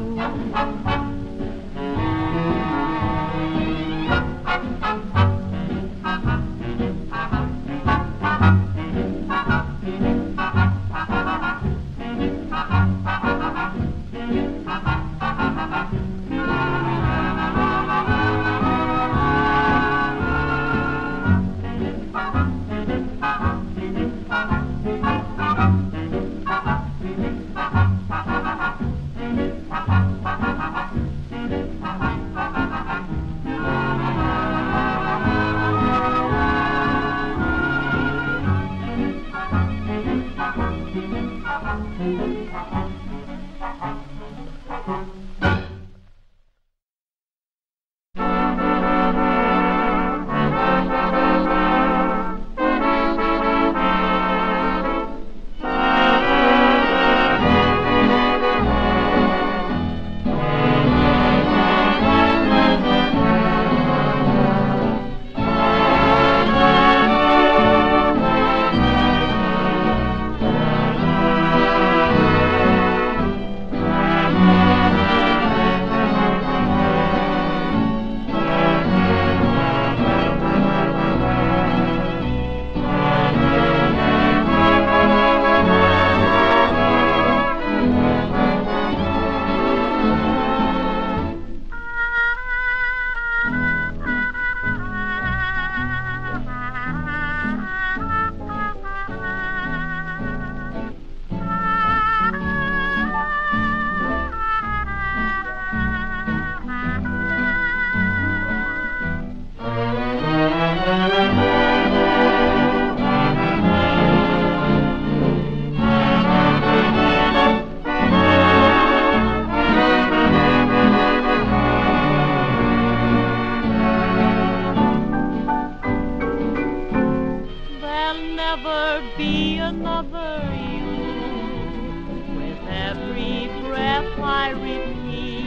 be another you. With every breath I repeat,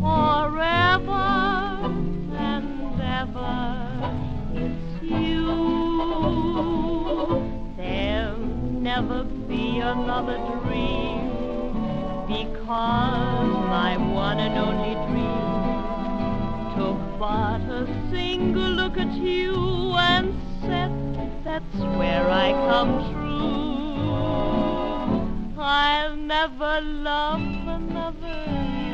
forever and ever, it's you. There'll never be another dream, because my one and only dream took but a single look at you and said, that's where I come true. I'll never love another you.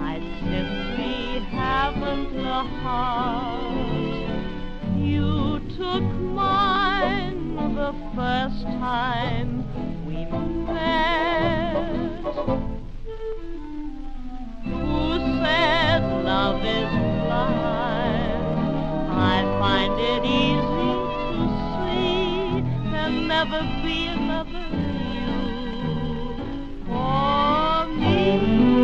I simply haven't the heart. You took mine the first time we met. Who said love is blind? I find it easy to see there'll never be another you for me.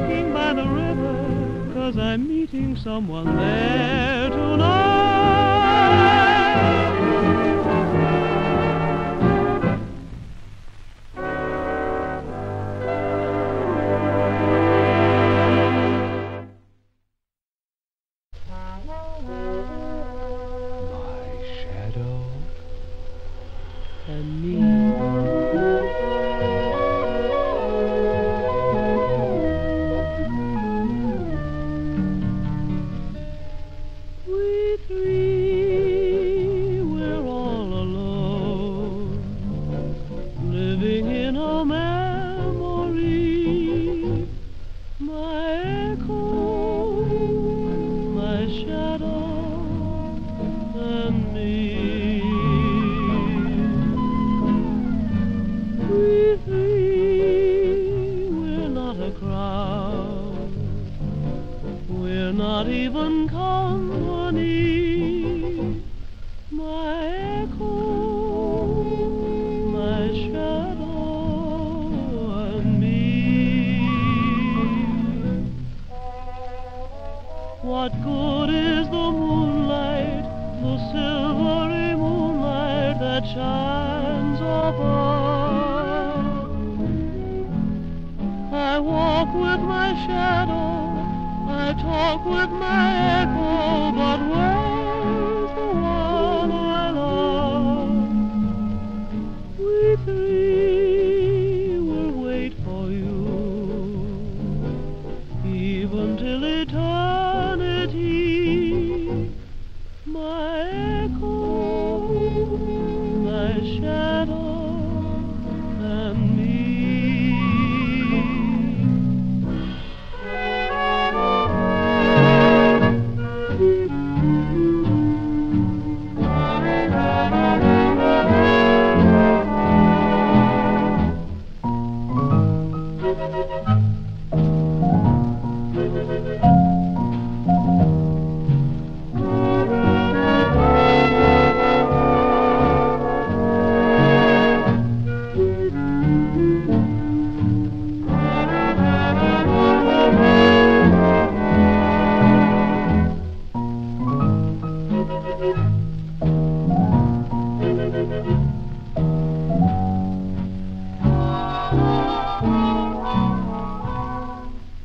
walking by the river, 'cause I'm meeting someone there tonight. My shadow and me. Not even company, my echo, my shadow and me. What good is the moonlight, the silvery moonlight that shines above? I walk with my shadow, I talk with my echo, but where's the one I love? We three will wait for you, even till eternity. My echo, my shadow, and me.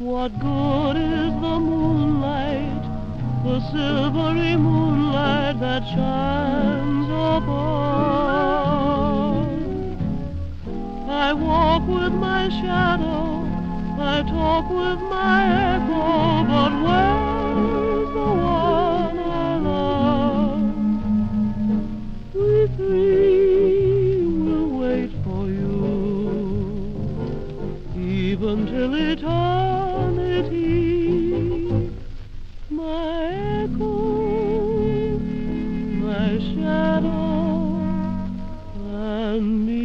What good is the moonlight, the silvery moonlight that shines above? I walk with my shadow, I talk with my echo, but where's the one I love? We three will wait for you, even till eternity. My echo, my shadow, and me.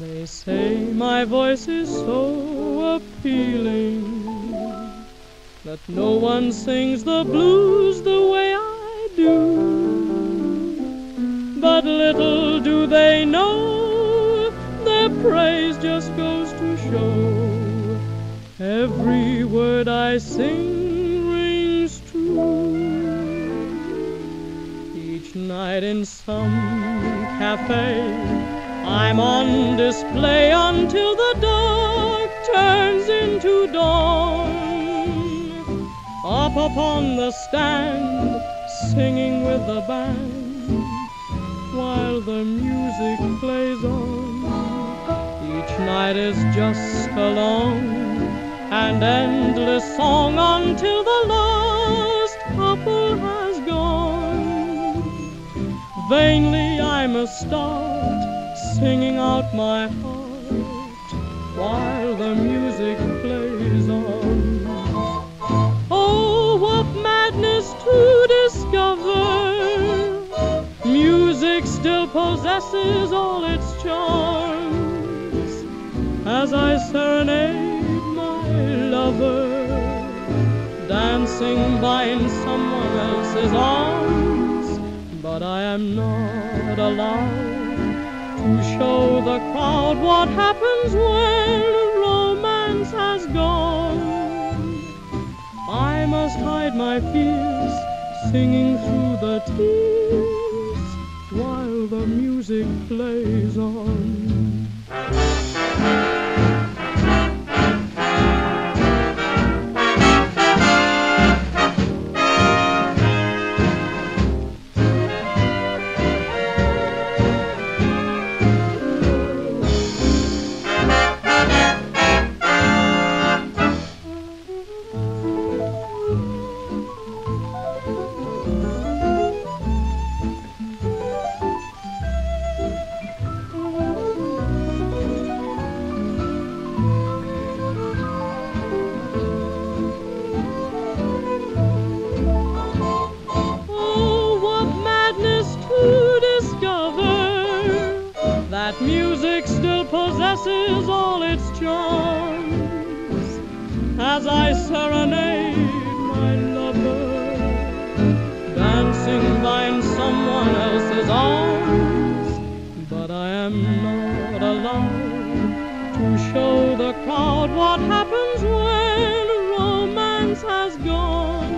They say my voice is so appealing that no one sings the blues the way I do. But little do they know, their praise just goes to show every word I sing rings true. Each night in some cafe I'm on display until the dark turns into dawn. Up upon the stand, singing with the band, while the music plays on. Each night is just a long and endless song until the last couple has gone. Vainly I must start singing out my heart while the music plays on. Oh, what madness to discover still possesses all its charms as I serenade my lover, dancing by in someone else's arms. But I am not allowed to show the crowd what happens when romance has gone. I must hide my fears, singing through the tears while the music plays on. That music still possesses all its charms as I serenade my lover, dancing by in someone else's arms. But I am not allowed to show the crowd what happens when romance has gone.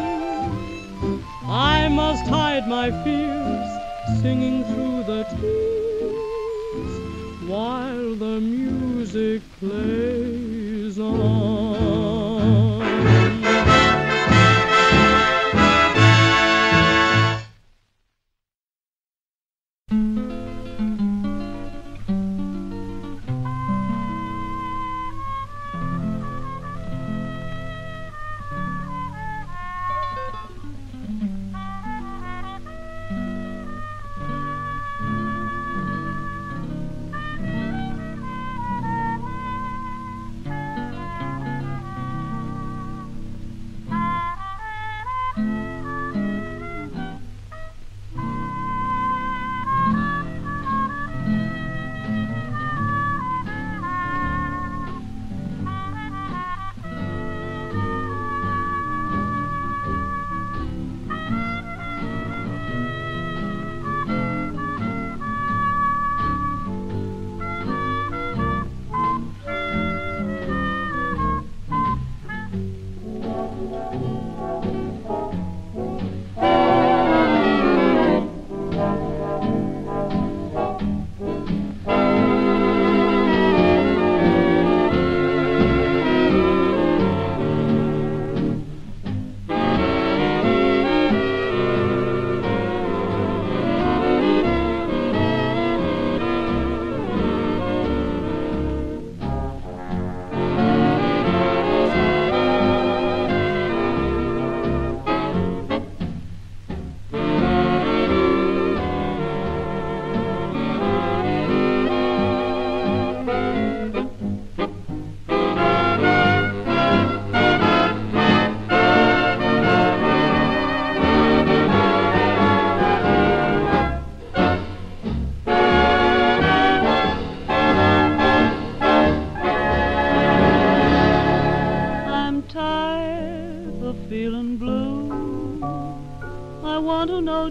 I must hide my fears, singing through the tears while the music plays on.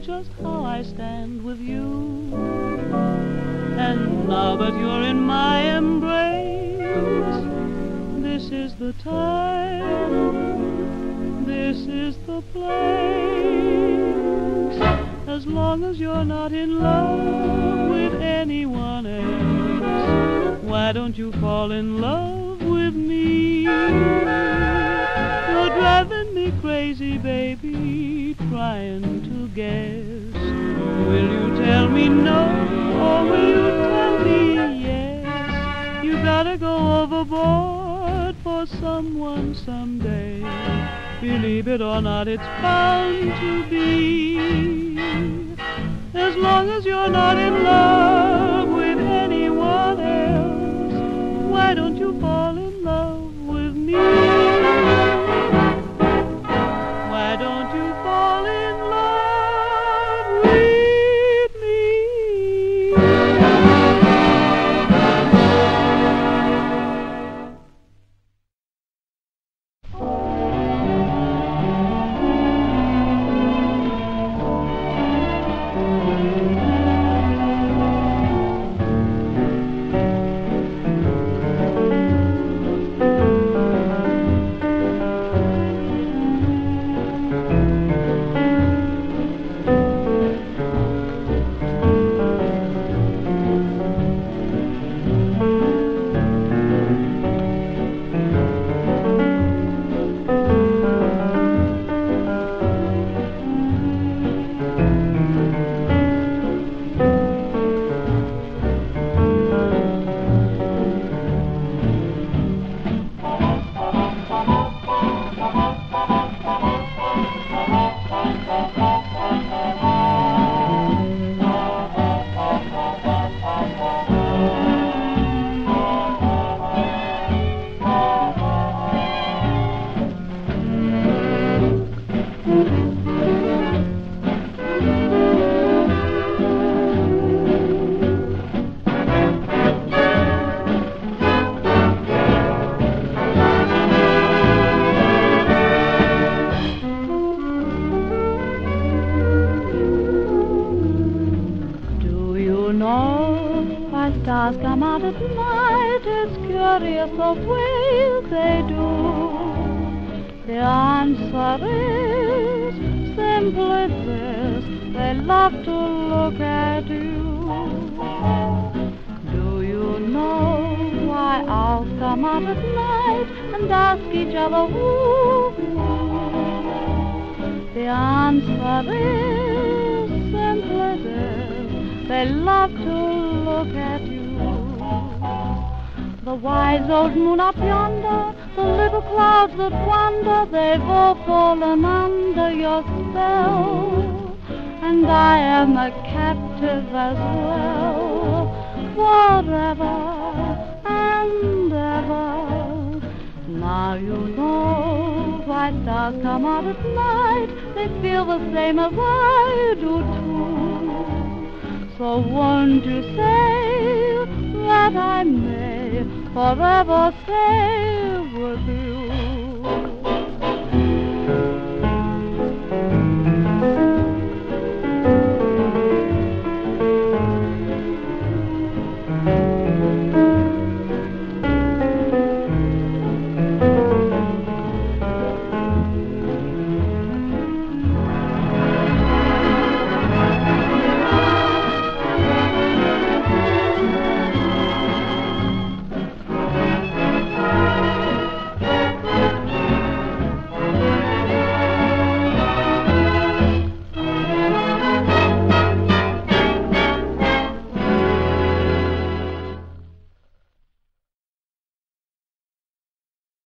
Just how I stand with you, and now that you're in my embrace, this is the time, this is the place. As long as you're not in love with anyone else, why don't you fall in love with me? You're driving me crazy, baby, trying to guess. Will you tell me no, or will you tell me yes? You gotta go overboard for someone someday. Believe it or not, it's bound to be. As long as you're not in love with anyone else, why don't you fall in love with me? Why don't you fall in love? stars come out at night, it's curious the way they do. The answer is simply this, they love to look at you. Do you know why owls come out at night and ask each other who? The answer is simply this, they love to look at you. The wise old moon up yonder, the little clouds that wander, they've all fallen under your spell, and I am a captive as well, forever and ever. Now you know why stars come out at night, they feel the same as I do too. So won't you say that I may forever stay with you?